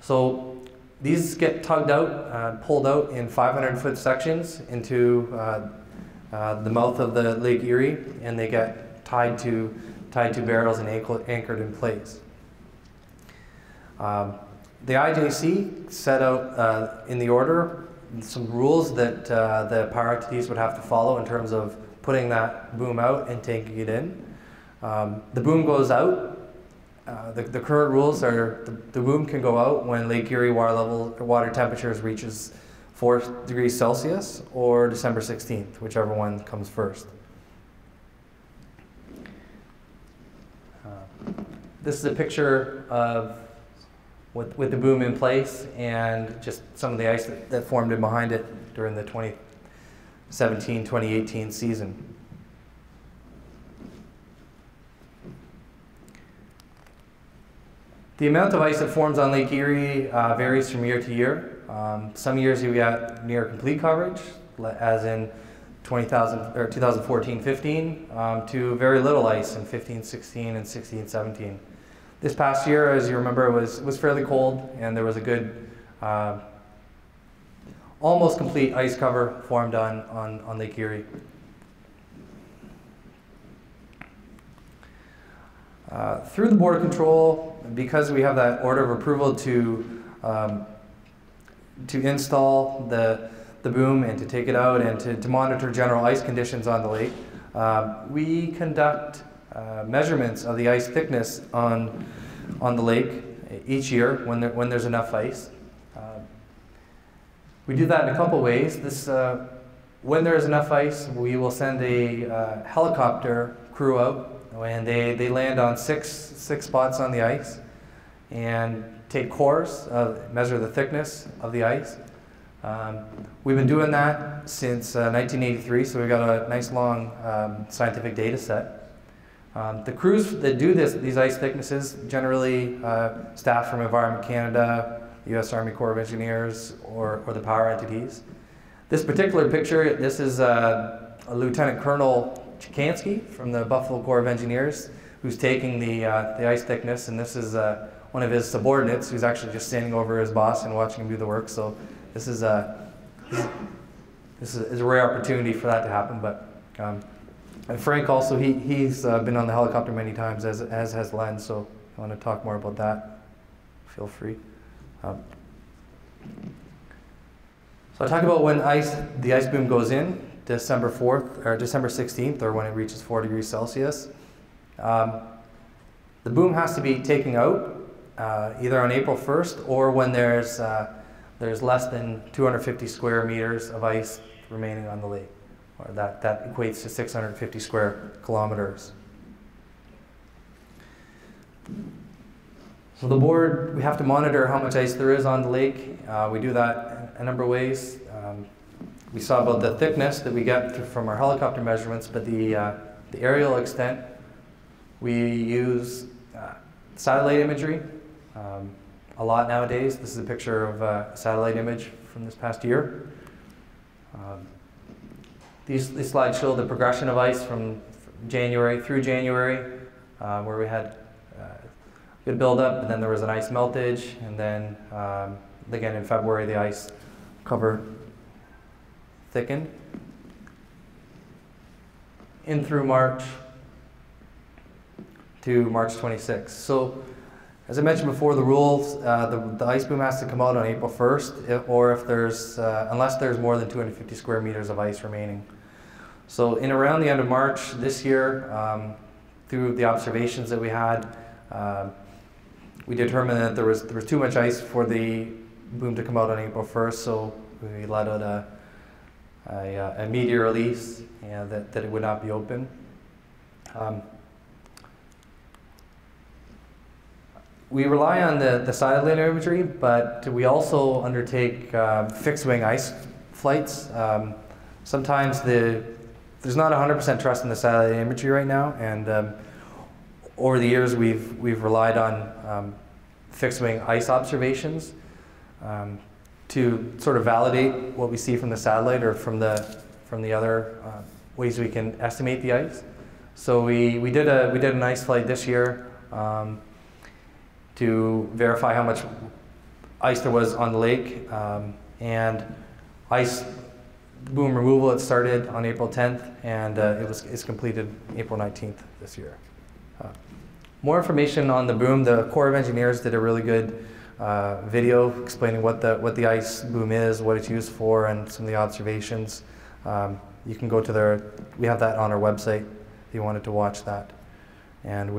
So these get tugged out, pulled out in 500-foot sections into the mouth of the Lake Erie, and they get tied to barrels and anchored in place. The IJC set out in the order some rules that the power entities would have to follow in terms of putting that boom out and taking it in. The boom goes out. The current rules are the boom can go out when Lake Erie water temperatures reaches 4 degrees Celsius or December 16th, whichever one comes first. This is a picture of with the boom in place and just some of the ice that formed in behind it during the 2017-2018 season. The amount of ice that forms on Lake Erie varies from year to year. Some years you get near complete coverage, as in 2014-15, to very little ice in 15-16 and 16-17. This past year, as you remember, was fairly cold, and there was a good, almost complete ice cover formed on Lake Erie. Through the Board of Control, because we have that order of approval to install the boom and to take it out and to monitor general ice conditions on the lake, we conduct measurements of the ice thickness on the lake each year when there's enough ice. We do that in a couple ways. When there is enough ice, we will send a helicopter crew out, and they land on six spots on the ice and take cores, measure the thickness of the ice. We've been doing that since 1983, so we've got a nice long scientific data set. The crews that do these ice thicknesses generally staff from Environment Canada, U.S. Army Corps of Engineers, or the power entities. This particular picture, this is a Lieutenant Colonel Chikansky from the Buffalo Corps of Engineers, who's taking the ice thickness, and this is one of his subordinates who's actually just standing over his boss and watching him do the work. So this is a rare opportunity for that to happen, but And Frank also, he's been on the helicopter many times, as has Len, so if you want to talk more about that, feel free. So I talked about when the ice boom goes in, December 4th, or December 16th, or when it reaches 4°C. The boom has to be taken out either on April 1st or when there's less than 250 square meters of ice remaining on the lake, or that equates to 650 square kilometers. So the board, we have to monitor how much ice there is on the lake. We do that a number of ways. We saw about the thickness that we get from our helicopter measurements, but the aerial extent, we use satellite imagery a lot nowadays. This is a picture of a satellite image from this past year. These slides show the progression of ice from January through January, where we had good buildup, and then there was an ice meltage, and then again in February the ice cover thickened. In through March to March 26th. So, as I mentioned before, the rules, the ice boom has to come out on April 1st, unless there's more than 250 square meters of ice remaining. So, in around the end of March this year, through the observations that we had, we determined that there was too much ice for the boom to come out on April 1st, so we let out a media release, that it would not be open. We rely on the satellite imagery, but we also undertake fixed-wing ice flights. Sometimes there's not 100% trust in the satellite imagery right now, and over the years we've relied on fixed-wing ice observations to sort of validate what we see from the satellite or from the other ways we can estimate the ice. So we did an ice flight this year. To verify how much ice there was on the lake, and ice boom removal, it started on April 10th, and it's completed April 19th this year. More information on the boom. The Corps of Engineers did a really good video explaining what the ice boom is, what it's used for, and some of the observations. You can go to we have that on our website if you wanted to watch that. And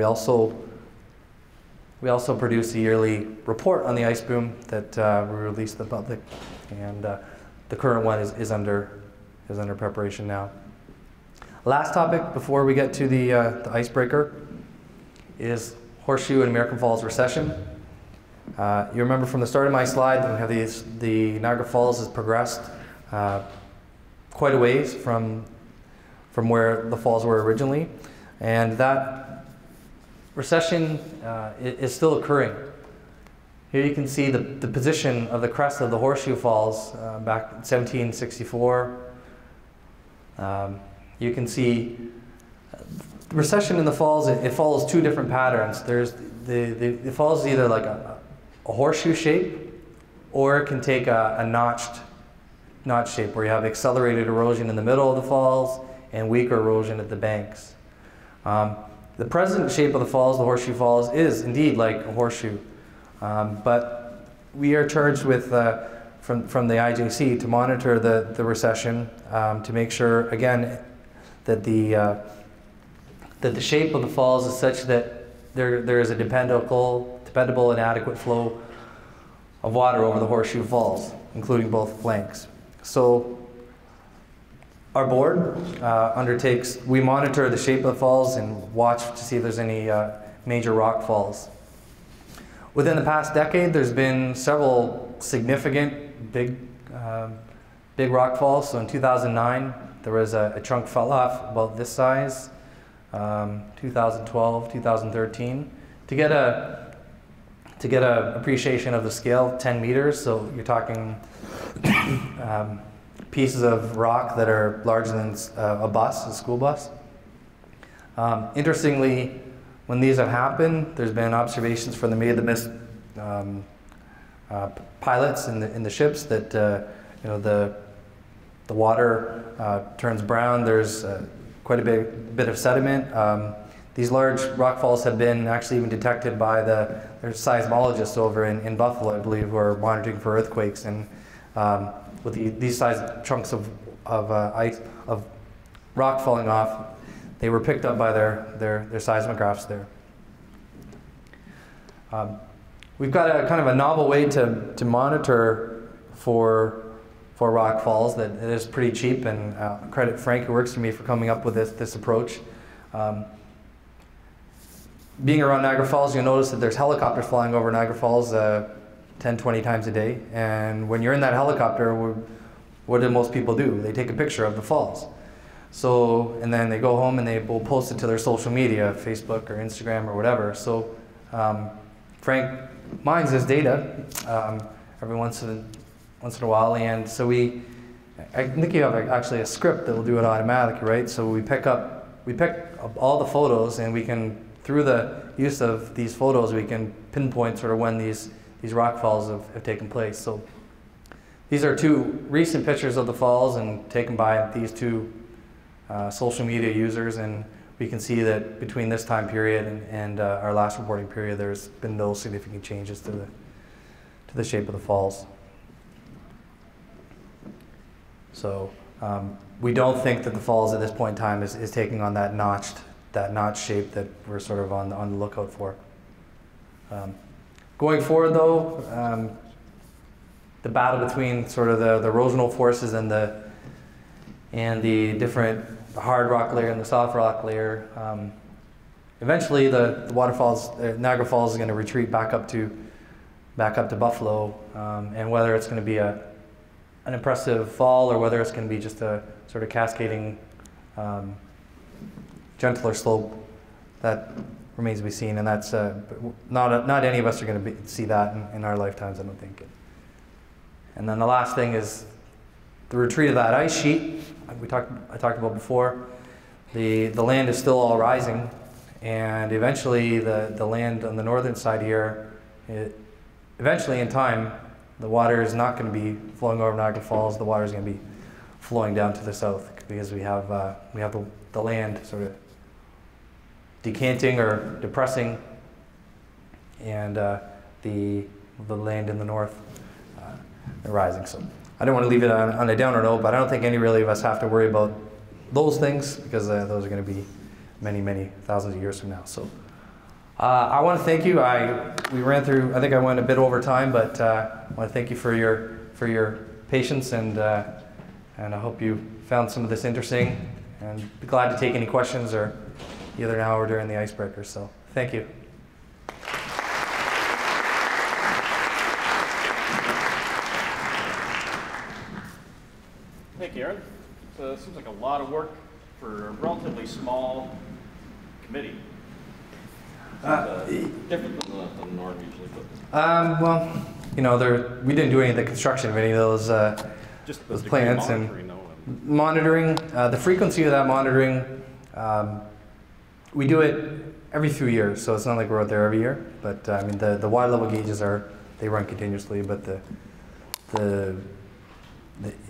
we also produce a yearly report on the ice boom that we release to the public, and the current one is under preparation now. Last topic before we get to the icebreaker is Horseshoe and American Falls recession. You remember from the start of my slide that we have the Niagara Falls has progressed quite a ways from where the falls were originally, and that recession is still occurring. Here you can see the position of the crest of the Horseshoe Falls back in 1764. You can see the recession in the falls, it follows two different patterns. There's the falls is either like a horseshoe shape, or it can take a notched shape where you have accelerated erosion in the middle of the falls and weaker erosion at the banks. The present shape of the falls, the Horseshoe Falls, is indeed like a horseshoe, but we are charged with, from the IJC, to monitor the recession, to make sure, again, that the shape of the falls is such that there is a dependable and adequate flow of water over the Horseshoe Falls, including both flanks. So, our board we monitor the shape of the falls and watch to see if there's any major rock falls. Within the past decade, there's been several significant big rock falls. So in 2009, there was a chunk fell off about this size, 2012, 2013. To get an appreciation of the scale, 10 meters, so you're talking pieces of rock that are larger than a school bus. Interestingly, when these have happened, there's been observations from the Maid of the Mist pilots in the ships that the water turns brown. There's quite a bit of sediment. These large rock falls have been actually even detected by there's seismologists over in Buffalo, I believe, who are monitoring for earthquakes. And with these size chunks of rock falling off, they were picked up by their seismographs there. We've got a kind of a novel way to monitor for rock falls that is pretty cheap, and credit Frank, who works for me, for coming up with this approach. Being around Niagara Falls, you'll notice that there's helicopters flying over Niagara Falls 10, 20 times a day. And when you're in that helicopter, what do most people do? They take a picture of the falls. So, and then they go home and they will post it to their social media, Facebook or Instagram or whatever. So Frank mines this data every once in a while. And so I think you have actually a script that will do it automatically, right? So we pick up all the photos, and we can, through the use of these photos, we can pinpoint sort of when these rock falls have taken place. So these are two recent pictures of the falls, and taken by these two social media users, and we can see that between this time period and our last reporting period, there's been no significant changes to the shape of the falls. So we don't think that the falls at this point in time is taking on that notch shape that we're sort of on the lookout for. Going forward, though, the battle between sort of the erosional forces and the different hard rock layer and the soft rock layer, eventually the Niagara Falls is going to retreat back up to Buffalo, and whether it's going to be an impressive fall or whether it's going to be just a sort of cascading, gentler slope, that remains to be seen, and that's not any of us are going to see that in our lifetimes, I don't think. And then the last thing is the retreat of that ice sheet. I talked about before. The land is still all rising, and eventually the land on the northern side here, eventually in time, the water is not going to be flowing over Niagara Falls. The water is going to be flowing down to the south, because we have the land sort of decanting or depressing, and the land in the north rising. So I don't want to leave it on a downer note, but I don't think any really of us have to worry about those things, because those are going to be many, many thousands of years from now. So I want to thank you. We ran through, I think I went a bit over time, but I want to thank you for your patience, and I hope you found some of this interesting, and be glad to take any questions, or either now or during the icebreaker. So thank you. Thank you, Aaron. So it seems like a lot of work for a relatively small committee. Different than Norm usually. Well, you know, we didn't do any of the construction of any of those those plants, and monitoring. The frequency of that monitoring, we do it every few years, so it's not like we're out there every year. But I mean, the water level gauges they run continuously, but the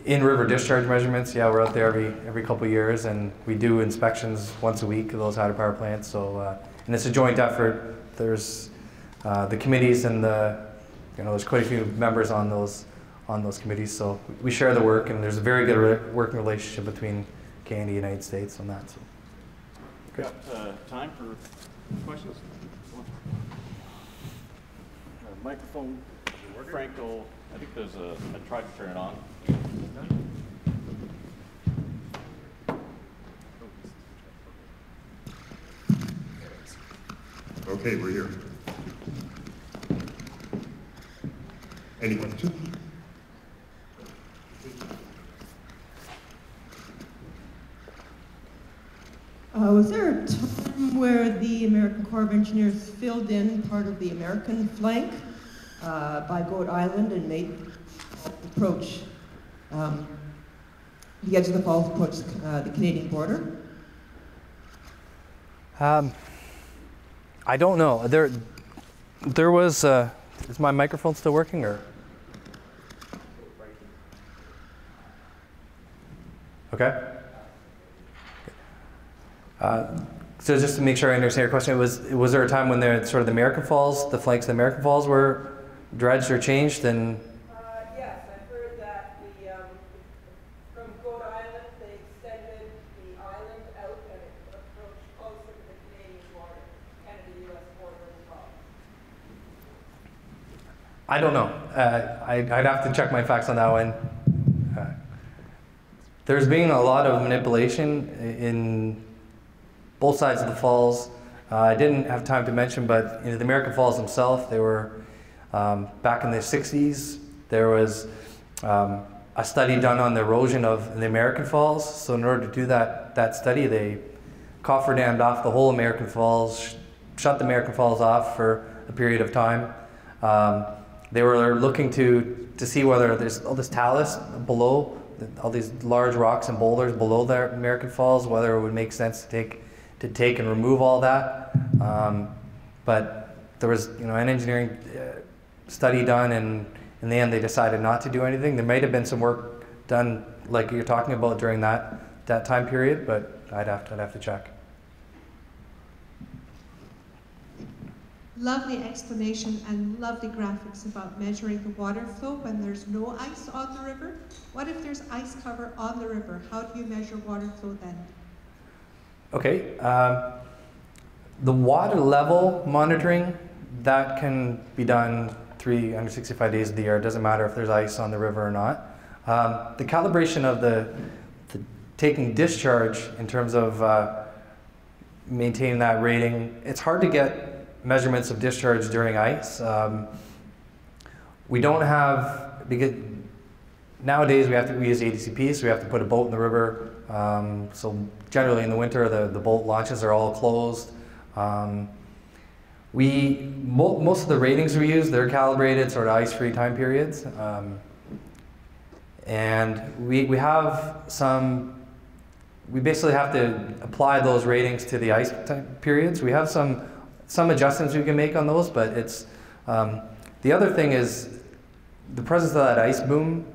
in-river discharge measurements, yeah, we're out there every couple of years, and we do inspections once a week of those hydropower plants. So, and it's a joint effort. There's the committees, and there's quite a few members on those committees. So we share the work, and there's a very good working relationship between Canada and the United States on that. So. We've got time for questions. Microphone, Frank will, I think there's I tried to turn it on. Okay, we're here. Any questions? Was there a time where the American Corps of Engineers filled in part of the American flank by Goat Island and made the edge of the falls approach the Canadian border? I don't know. There was. Is my microphone still working, or? Okay. So just to make sure I understand your question, was there a time when the sort of the American Falls, the flanks of the American Falls were dredged or changed? And yes, I've heard that the from Goat Island they extended the island out and it approached closer to the Canadian water, Canada-U.S. border as well. I don't know. I'd have to check my facts on that one. There's been a lot of manipulation in both sides of the falls. I didn't have time to mention, but the American Falls themselves, they were back in the 60s, there was a study done on the erosion of the American Falls. So in order to do that study, they cofferdammed off the whole American Falls, shut the American Falls off for a period of time. They were looking to see whether there's all this talus below, all these large rocks and boulders below the American Falls, whether it would make sense to take and remove all that, but there was an engineering study done, and in the end they decided not to do anything. There might have been some work done, like you're talking about, during that time period, but I'd have to check. Lovely explanation and lovely graphics about measuring the water flow when there's no ice on the river. What if there's ice cover on the river? How do you measure water flow then? Okay, the water level monitoring, that can be done 365 days of the year. It doesn't matter if there's ice on the river or not. The calibration of the taking discharge in terms of maintaining that rating, it's hard to get measurements of discharge during ice. We don't have, because nowadays we use ADCP, so we have to put a boat in the river. So generally in the winter, the boat launches are all closed. Most of the ratings we use, they're calibrated sort of ice-free time periods. And we have some, we basically have to apply those ratings to the ice time periods. We have some adjustments we can make on those, but it's, the other thing is the presence of that ice boom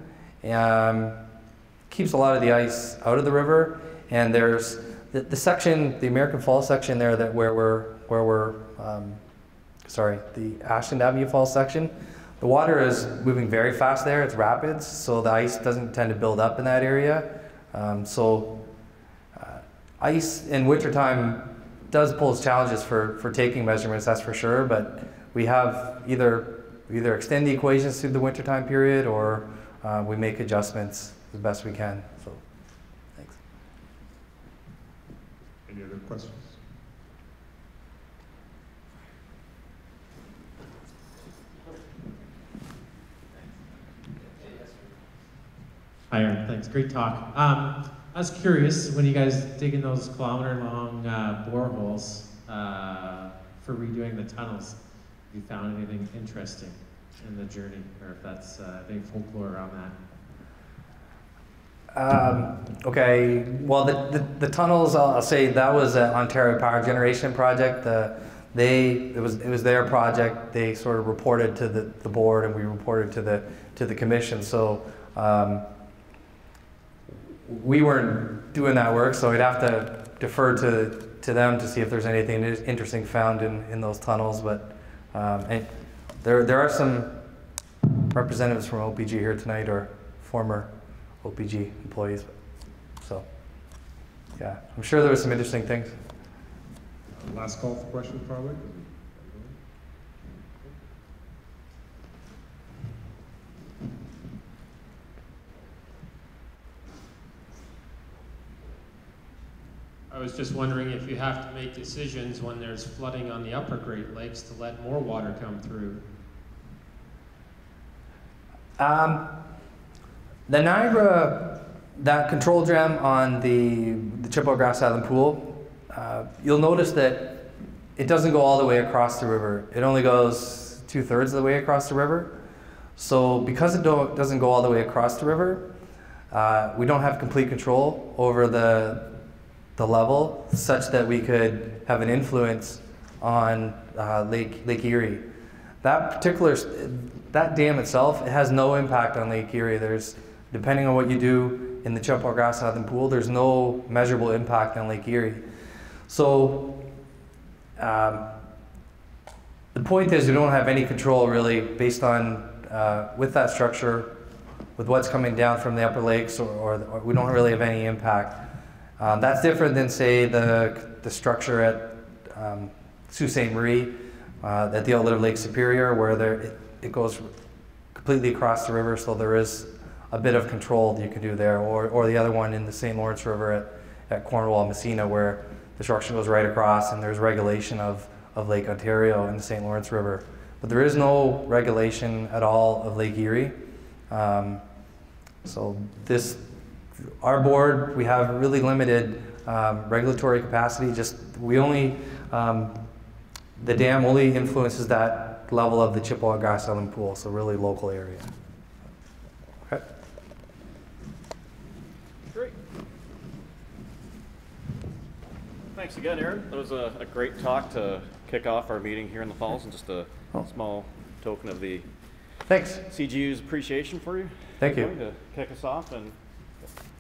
keeps a lot of the ice out of the river. And there's the section, the American Falls section there, that the Ashland Avenue Falls section. The water is moving very fast there. It's rapids, so the ice doesn't tend to build up in that area. Ice in wintertime does pose challenges for taking measurements, that's for sure. But we have either extend the equations through the wintertime period, or we make adjustments as best we can. So. Any other questions? Hi, Aaron. Thanks. Great talk. I was curious, when you guys digging those kilometer-long boreholes for redoing the tunnels, if you found anything interesting in the journey, or if that's any folklore on that. Okay, well, the tunnels, I'll say that was an Ontario Power Generation project. It was their project. They sort of reported to the board, and we reported to the commission. So we weren't doing that work, so we'd have to defer to them to see if there's anything interesting found in those tunnels. But and there are some representatives from OPG here tonight, or former OPG employees, so yeah, I'm sure there were some interesting things. Last call for questions, probably. I was just wondering if you have to make decisions when there's flooding on the upper Great Lakes to let more water come through. The Niagara, that control dam on the Chippawa Grass Island Pool, you'll notice that it doesn't go all the way across the river. It only goes 2/3 of the way across the river. So because it doesn't go all the way across the river, we don't have complete control over the level such that we could have an influence on Lake Erie. That dam itself, it has no impact on Lake Erie. Depending on what you do in the Chippawa Grass Island Pool, there's no measurable impact on Lake Erie. So the point is we don't have any control really based on, with that structure, with what's coming down from the upper lakes, or we don't really have any impact. That's different than, say, the structure at Sault Ste. Marie, at the outlet of Lake Superior, where it goes completely across the river, so there is a bit of control that you can do there, or the other one in the St. Lawrence River at Cornwall, Messina, where the structure goes right across, and there's regulation of Lake Ontario and the St. Lawrence River. But there is no regulation at all of Lake Erie. So our board, we have really limited regulatory capacity. The dam only influences that level of the Chippawa Grass Island Pool, so really local area. Okay. Great. Thanks again, Aaron. That was a great talk to kick off our meeting here in the Falls, and just a small token of the CGU's appreciation for you. Thank you. To kick us off. And